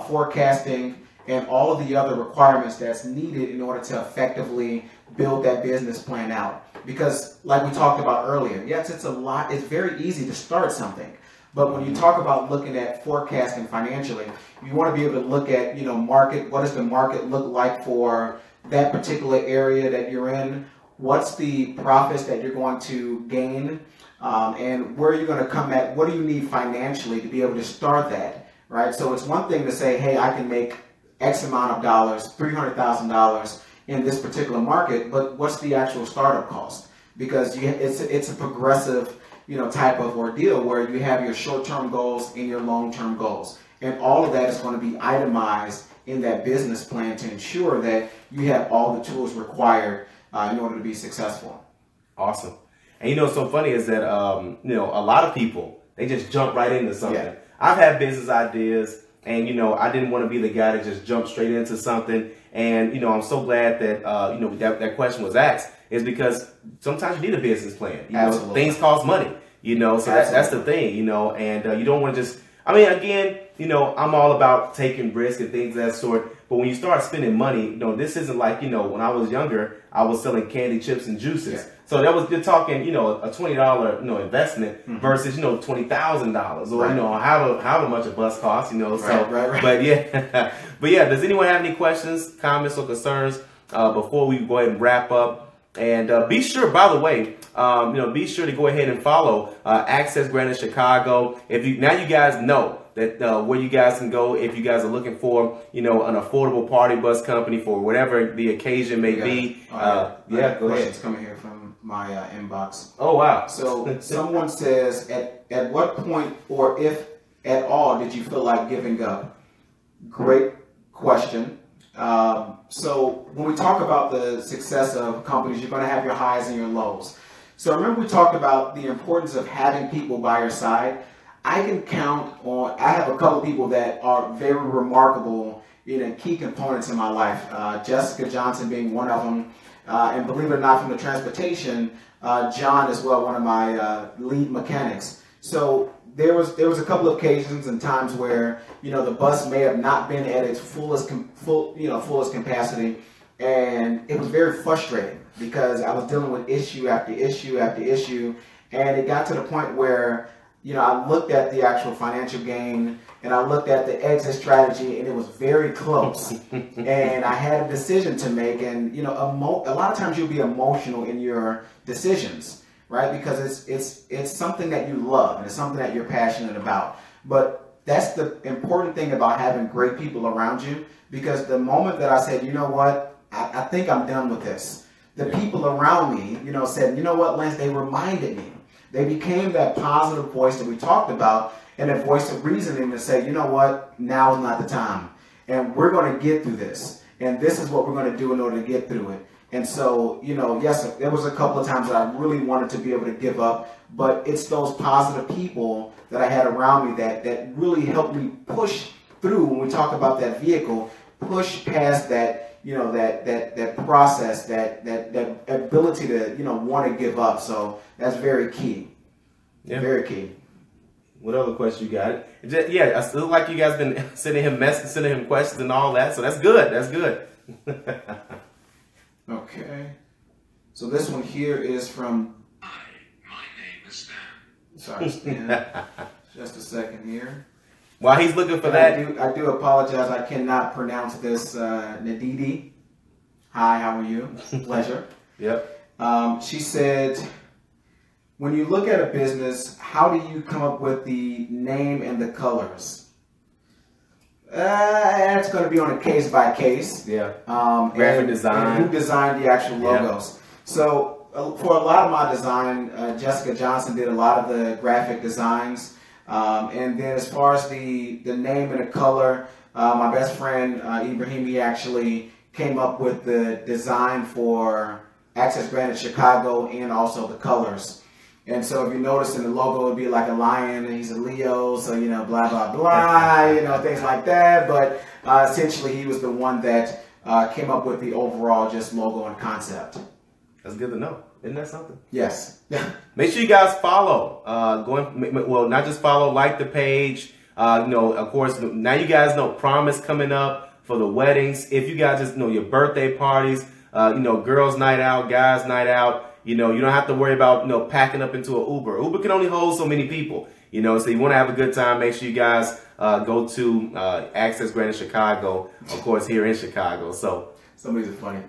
forecasting, and all of the other requirements that's needed in order to effectively build that business plan out. Because like we talked about earlier, yes, it's a lot, it's very easy to start something. But when you talk about looking at forecasting financially, you want to be able to look at, you know, market. What does the market look like for that particular area that you're in? What's the profits that you're going to gain? And where are you going to come at? What do you need financially to be able to start that, right? So it's one thing to say, hey, I can make X amount of dollars, $300,000 in this particular market, but what's the actual startup cost? Because it's a progressive, you know, type of ordeal where you have your short-term goals and your long-term goals. And all of that is going to be itemized in that business plan to ensure that you have all the tools required in order to be successul. Awesome. And you know what's so funny is that, you know, a lot of people, they just jump right into something. Yeah. I've had business ideas and, you know, I didn't want to be the guy that just jumped straight into something. And, you know, I'm so glad that, you know, that question was asked. Is because sometimes you need a business plan. You know, things cost money, you know, so that's the thing, you know, and you don't want to just, I mean, again, you know, I'm all about taking risks and things of that sort, but when you start spending money, you know, this isn't like, you know, when I was younger, I was selling candy, chips, and juices. Yeah. So that was, you're talking, you know, a $20, you know, investment mm-hmm. versus, you know, $20,000 or, right. you know, how much a bus costs, you know, so, right. But yeah, but yeah, does anyone have any questions, comments, or concerns before we go ahead and wrap up? And be sure, by the way, you know, be sure to go ahead and follow Access Granted Chicago. If you now you guys know that where you guys can go if you guys are looking for, you know, an affordable party bus company for whatever the occasion may be. Yeah, go ahead. It's coming here from my inbox. Oh wow! So someone says, at what point or if at all did you feel like giving up? Great question. So when we talk about the success of companies, you're going to have your highs and your lows. So remember we talked about the importance of having people by your side. I can count on, I have a couple of people that are very remarkable, you know, key components in my life. Jessica Johnson being one of them. And believe it or not, from the transportation, John as well, one of my lead mechanics. So there was a couple of occasions and times where, you know, the bus may have not been at its fullest capacity, and it was very frustrating because I was dealing with issue after issue after issue, and it got to the point where, you know, I looked at the actual financial gain and I looked at the exit strategy, and it was very close. And I had a decision to make, and, you know, a lot of times you'll be emotional in your decisions, right? Because it's something that you love and it's something that you're passionate about. But that's the important thing about having great people around you, because the moment that I said, you know what, I think I'm done with this, the people around me, you know, said, you know what, Lance, they reminded me. They became that positive voice that we talked about, and a voice of reasoning to say, you know what, now is not the time. And we're going to get through this. And this is what we're going to do in order to get through it. And so, you know, yes, there was a couple of times that I really wanted to be able to give up, but it's those positive people that I had around me that really helped me push through, when we talk about that vehicle, push past that, you know, that process, that ability to, you know, want to give up. So that's very key. Yeah. Very key. What other questions you got? Yeah, I still like you guys been sending him messages, sending him questions and all that. So that's good. That's good. Okay. So this one here is from... Hi, my name is Stan. Sorry, Stan. Just a second here. While he's looking for that... I do apologize. I cannot pronounce this. Nadidi. Hi, how are you? Pleasure. Yep. She said... When you look at a business, how do you come up with the name and the colors? That's going to be on a case by case. Yeah. Graphic design. And who designed the actual logos? Yeah. So for a lot of my design, Jessica Johnson did a lot of the graphic designs. And then as far as the name and the color, my best friend Ibrahimi actually came up with the design for Access Granted Chicago and also the colors. And so if you notice in the logo, it'd be like a lion and he's a Leo. So, you know, blah, blah, blah, you know, things like that. But essentially, he was the one that came up with the overall just logo and concept. That's good to know. Isn't that something? Yes. Make sure you guys follow. Well, not just follow, like the page. You know, of course, now you guys know Promise coming up for the weddings. If you guys just know your birthday parties, you know, girls' night out, guys' night out. You know, you don't have to worry about, you know, packing up into an Uber. Uber can only hold so many people, you know, so you want to have a good time. Make sure you guys go to Access Granted Chicago, of course, here in Chicago. So somebody's funny.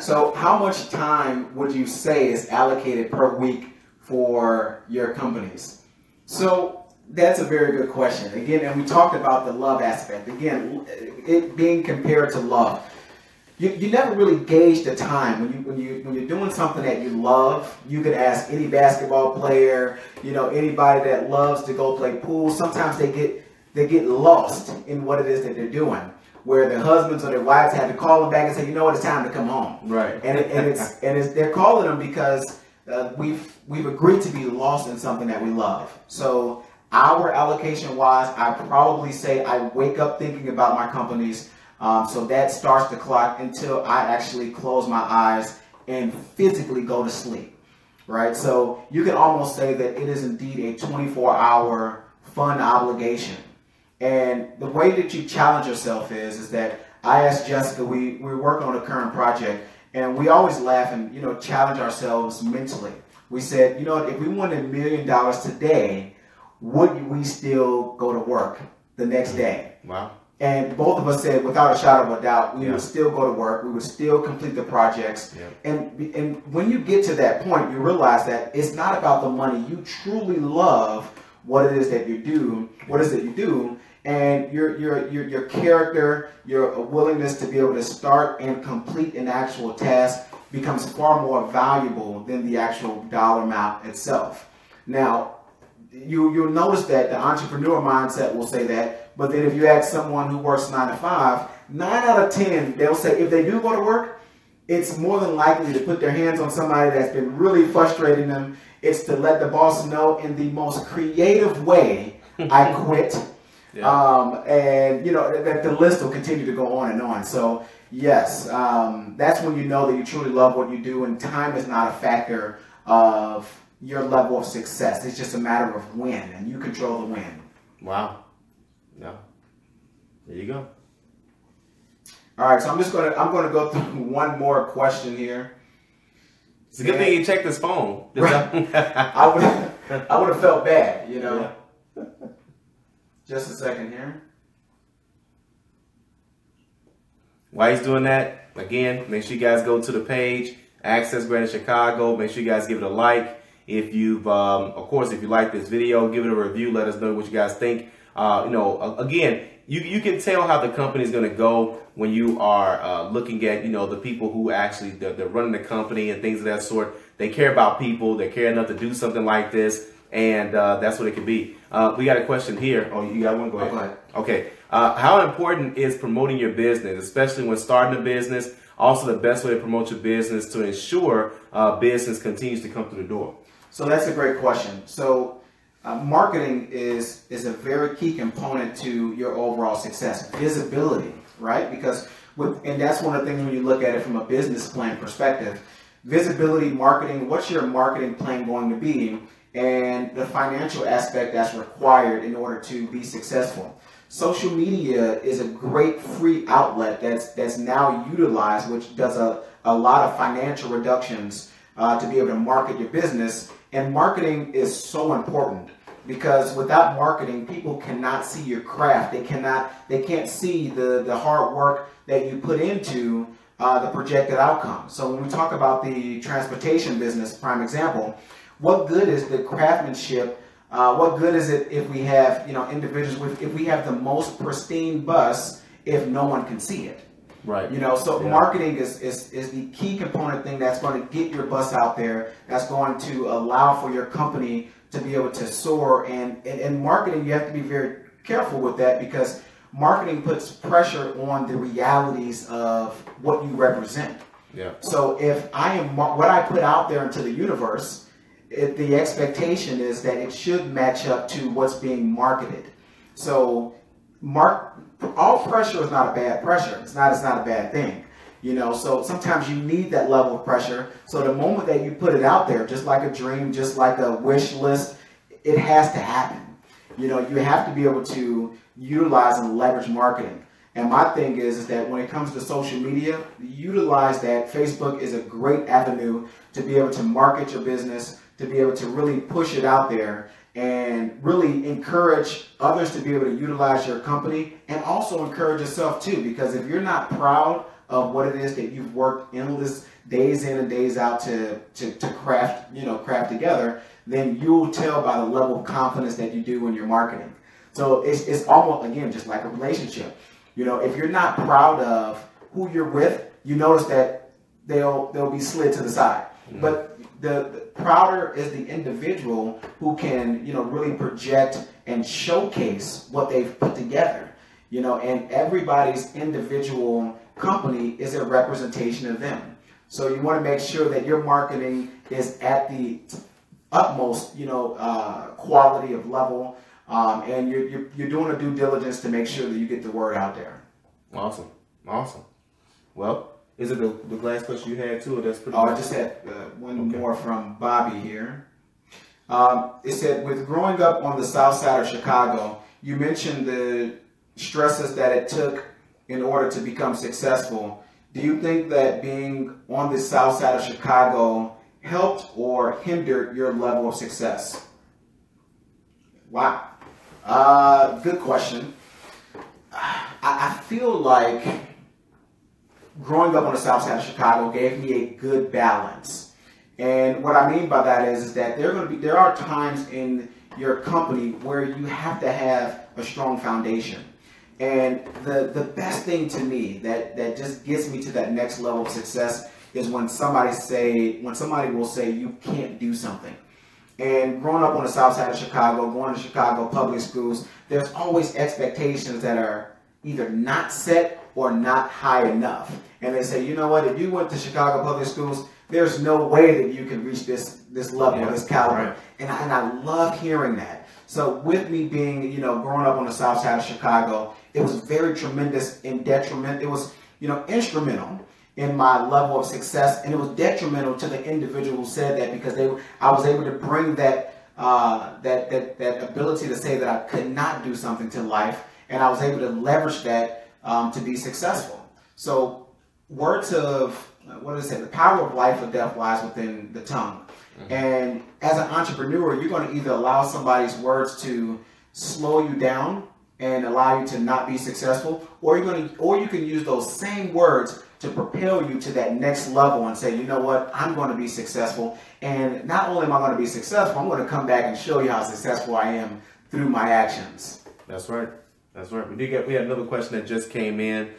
So how much time would you say is allocated per week for your companies? So that's a very good question. Again, and we talked about the love aspect. Again, it being compared to love. You never really gauge the time when you're doing something that you love. You can ask any basketball player, you know, anybody that loves to go play pool. Sometimes they get lost in what it is that they're doing, where their husbands or their wives have to call them back and say, you know what, it's time to come home. Right. And they're calling them because we've agreed to be lost in something that we love. So our allocation wise, I probably say I wake up thinking about my companies. So that starts the clock until I actually close my eyes and physically go to sleep, right? So you can almost say that it is indeed a 24-hour fun obligation. And the way that you challenge yourself is that I asked Jessica, we work on a current project, and we always laugh and, you know, challenge ourselves mentally. We said, you know, if we won $1 million today, would we still go to work the next day? Wow. And both of us said, without a shadow of a doubt, we would still go to work. We would still complete the projects. Yeah. And when you get to that point, you realize that it's not about the money. You truly love what it is that you do. What it is that you do, and your character, your willingness to be able to start and complete an actual task becomes far more valuable than the actual dollar amount itself. Now, you'll notice that the entrepreneur mindset will say that. But then if you ask someone who works 9 to 5, 9 out of 10, they'll say if they do go to work, it's more than likely to put their hands on somebody that's been really frustrating them. It's to let the boss know in the most creative way, I quit. Yeah. And you know, that the list will continue to go on and on. So Yes, that's when you know that you truly love what you do, and time is not a factor of your level of success. It's just a matter of when, and you control the when. Wow. Yeah. There you go. All right, so I'm gonna go through one more question here. It's a good thing you checked his phone. Right. I would have felt bad, you know. Yeah. Just a second here. While he's doing that, again, make sure you guys go to the page, Access Granted Chicago. Make sure you guys give it a like. If you've, of course, if you like this video, give it a review. Let us know what you guys think. You know, again, you can tell how the company is going to go when you are looking at, you know, the people who actually they're running the company and things of that sort. They care about people. They care enough to do something like this, and that's what it could be. We got a question here. Oh, you got one? Go ahead. Okay. Okay. How important is promoting your business, especially when starting a business? Also, the best way to promote your business to ensure business continues to come through the door. So that's a great question. So. Marketing is a very key component to your overall success. Visibility, right? Because, and that's one of the things when you look at it from a business plan perspective. Visibility, marketing, what's your marketing plan going to be? And the financial aspect that's required in order to be successful. Social media is a great free outlet that's now utilized, which does a lot of financial reductions to be able to market your business. And marketing is so important, because without marketing, people cannot see your craft. They can't see the hard work that you put into the projected outcome. So when we talk about the transportation business, prime example, what good is the craftsmanship? What good is it if we have, you know, individuals with, if we have the most pristine bus if no one can see it? Right. You know, so yeah. Marketing is the key component thing that's going to get your bus out there, that's going to allow for your company to be able to soar. And marketing, you have to be very careful with that, because marketing puts pressure on the realities of what you represent. Yeah. So if I am what I put out there into the universe, the expectation is that it should match up to what's being marketed. So all pressure is not a bad pressure. It's not a bad thing, you know. So sometimes you need that level of pressure. So the moment that you put it out there, just like a dream, just like a wish list, it has to happen. You know, you have to be able to utilize and leverage marketing. And my thing is that when it comes to social media, utilize that. Facebook is a great avenue to be able to market your business, to be able to really push it out there, and really encourage others to be able to utilize your company, and also encourage yourself too, because if you're not proud of what it is that you've worked endless days in and days out to craft, you know, craft together, then you'll tell by the level of confidence that you do in your marketing. So it's almost, again, just like a relationship. You know, if you're not proud of who you're with, you notice that they'll be slid to the side. Mm-hmm. But the prouder is the individual who can, you know, really project and showcase what they've put together, you know, and everybody's individual company is a representation of them. So you want to make sure that your marketing is at the utmost, you know, quality of level, and you're doing a due diligence to make sure that you get the word out there. Awesome. Awesome. Well, is it the last question you had too? That's pretty. Oh, I just had one more from Bobby here. It said, with growing up on the south side of Chicago, you mentioned the stresses that it took in order to become successful. Do you think that being on the south side of Chicago helped or hindered your level of success? Wow. Good question. I feel like growing up on the south side of Chicago gave me a good balance. And what I mean by that is that there are times in your company where you have to have a strong foundation. And the best thing to me that just gets me to that next level of success is when somebody will say you can't do something. And growing up on the south side of Chicago, going to Chicago public schools, there's always expectations that are either not set or not high enough. And they say, you know what, if you went to Chicago public schools, there's no way that you can reach this level, yeah, this caliber. Right. And I love hearing that. So with me being, you know, growing up on the south side of Chicago, it was very tremendous in detriment. It was instrumental in my level of success, and it was detrimental to the individual who said that, because I was able to bring that that ability to say that I could not do something to life, and I was able to leverage that to be successful. So words of, what is it? The power of life or death lies within the tongue. Mm-hmm. And as an entrepreneur, you're going to either allow somebody's words to slow you down and allow you to not be successful, or you're going to, or you can use those same words to propel you to that next level and say, you know what, I'm going to be successful. And not only am I going to be successful, I'm going to come back and show you how successful I am through my actions. That's right. That's right. We had another question that just came in.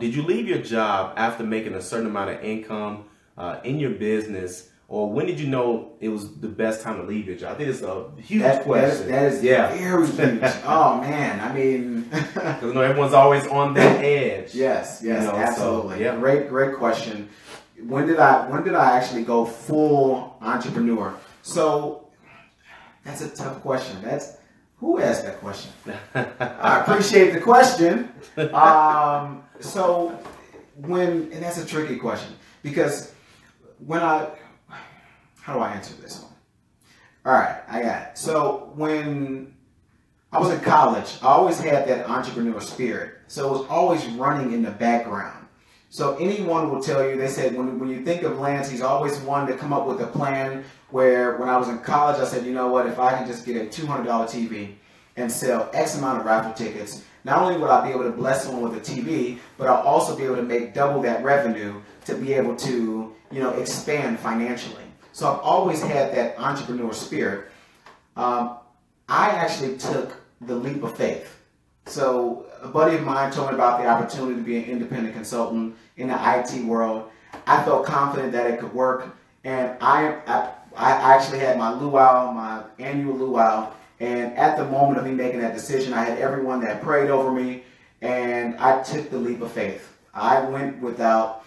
Did you leave your job after making a certain amount of income in your business, or when did you know it was the best time to leave your job? I think it's a huge question. That is yeah, very huge. Oh man, I mean, because you know, everyone's always on that edge. Yes, yes, you know, absolutely. So, yeah. Great question. When did I actually go full entrepreneur? So that's a tough question. Who asked that question? I appreciate the question. So when, and that's a tricky question, because when I, how do I answer this one? All right, I got it. So when I was in college, I always had that entrepreneur spirit. So it was always running in the background. So anyone will tell you, they said, when you think of Lance, he's always wanted to come up with a plan. Where when I was in college, I said, you know what, if I can just get a $200 TV and sell X amount of raffle tickets, not only would I be able to bless someone with a TV, but I'll also be able to make double that revenue to be able to, you know, expand financially. So I've always had that entrepreneur spirit. I actually took the leap of faith. So a buddy of mine told me about the opportunity to be an independent consultant in the IT world. I felt confident that it could work, and I actually had my luau, my annual luau, and at the moment of me making that decision, I had everyone that prayed over me, and I took the leap of faith. I went without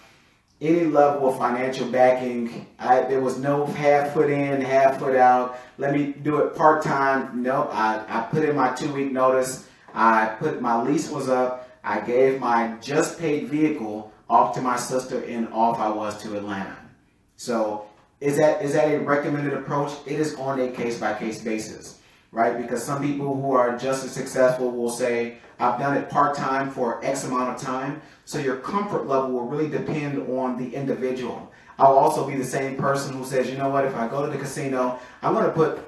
any level of financial backing. There was no half foot in, half foot out. Let me do it part-time. No, I put in my 2-week notice. My lease was up. I gave my just paid vehicle off to my sister, and off I was to Atlanta. So is that a recommended approach? It is on a case-by-case basis, right? Because some people who are just as successful will say, I've done it part-time for X amount of time. So your comfort level will really depend on the individual. I'll also be the same person who says, you know what, if I go to the casino, I'm going to put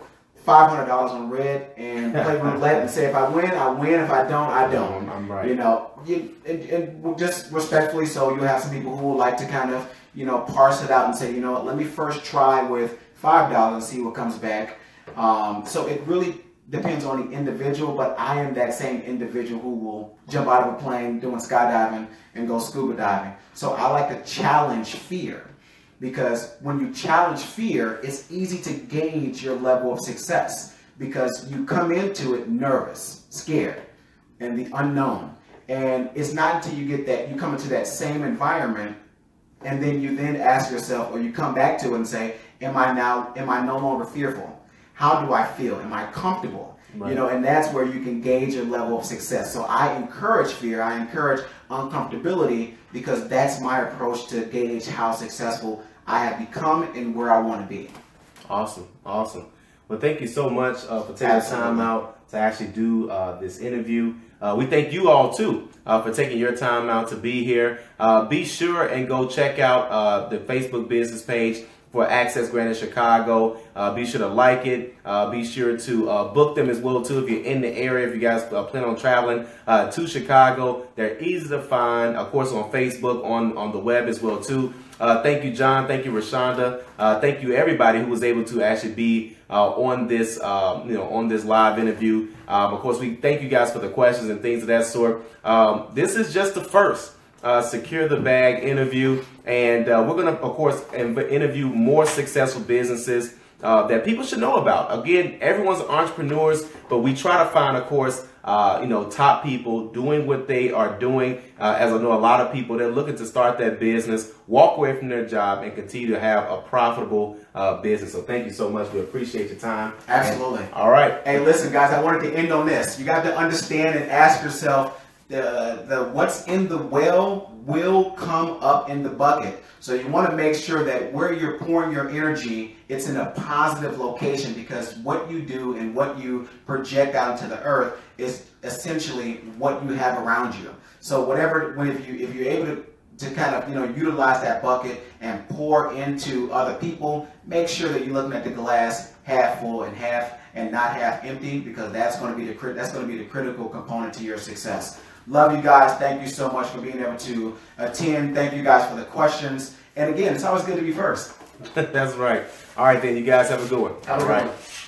$500 on red and play roulette and say, if I win, I win. If I don't, I don't. I'm right. You know, and just respectfully, so you have some people who like to kind of, parse it out and say, you know what, let me first try with $5 and see what comes back. So it really depends on the individual, but I am that same individual who will jump out of a plane doing skydiving and go scuba diving. So I like to challenge fear, because when you challenge fear, it's easy to gauge your level of success, because you come into it nervous, scared, and the unknown. And it's not until you get that, you come into that same environment, and then you then ask yourself, or you come back to it and say, am I no longer fearful? How do I feel? Am I comfortable? Right. And that's where you can gauge your level of success. So I encourage fear. I encourage uncomfortability, because that's my approach to gauge how successful I have become and where I want to be. Awesome. Awesome. Well, thank you so much for taking the time out to actually do this interview. We thank you all, too, for taking your time out to be here. Be sure and go check out the Facebook business page for Access Granted Chicago. Be sure to like it. Be sure to book them as well, too, if you're in the area, if you guys plan on traveling to Chicago. They're easy to find, of course, on Facebook, on the web as well, too. Thank you, John. Thank you, Rashonda. Thank you, everybody who was able to actually be on this, on this live interview. Of course, we thank you guys for the questions and things of that sort. This is just the first Secure the Bag interview, and we're going to, of course, interview more successful businesses that people should know about. Again, everyone's entrepreneurs, but we try to find, of course, top people doing what they are doing. As I know, a lot of people, they're looking to start that business, walk away from their job, and continue to have a profitable business. So thank you so much. We appreciate your time. Absolutely. And, all right. Hey, listen, guys, I wanted to end on this. You got to understand and ask yourself, what's in the well will come up in the bucket. So you want to make sure that where you're pouring your energy, it's in a positive location, because what you do and what you project out into the earth is essentially what you have around you. So whatever, if you're able to kind of, utilize that bucket and pour into other people, make sure that you're looking at the glass half full and not half empty, because that's going to be the critical component to your success. Love you guys. Thank you so much for being able to attend. Thank you guys for the questions. And again, it's always good to be first. That's right. All right, then. You guys have a good one. All right.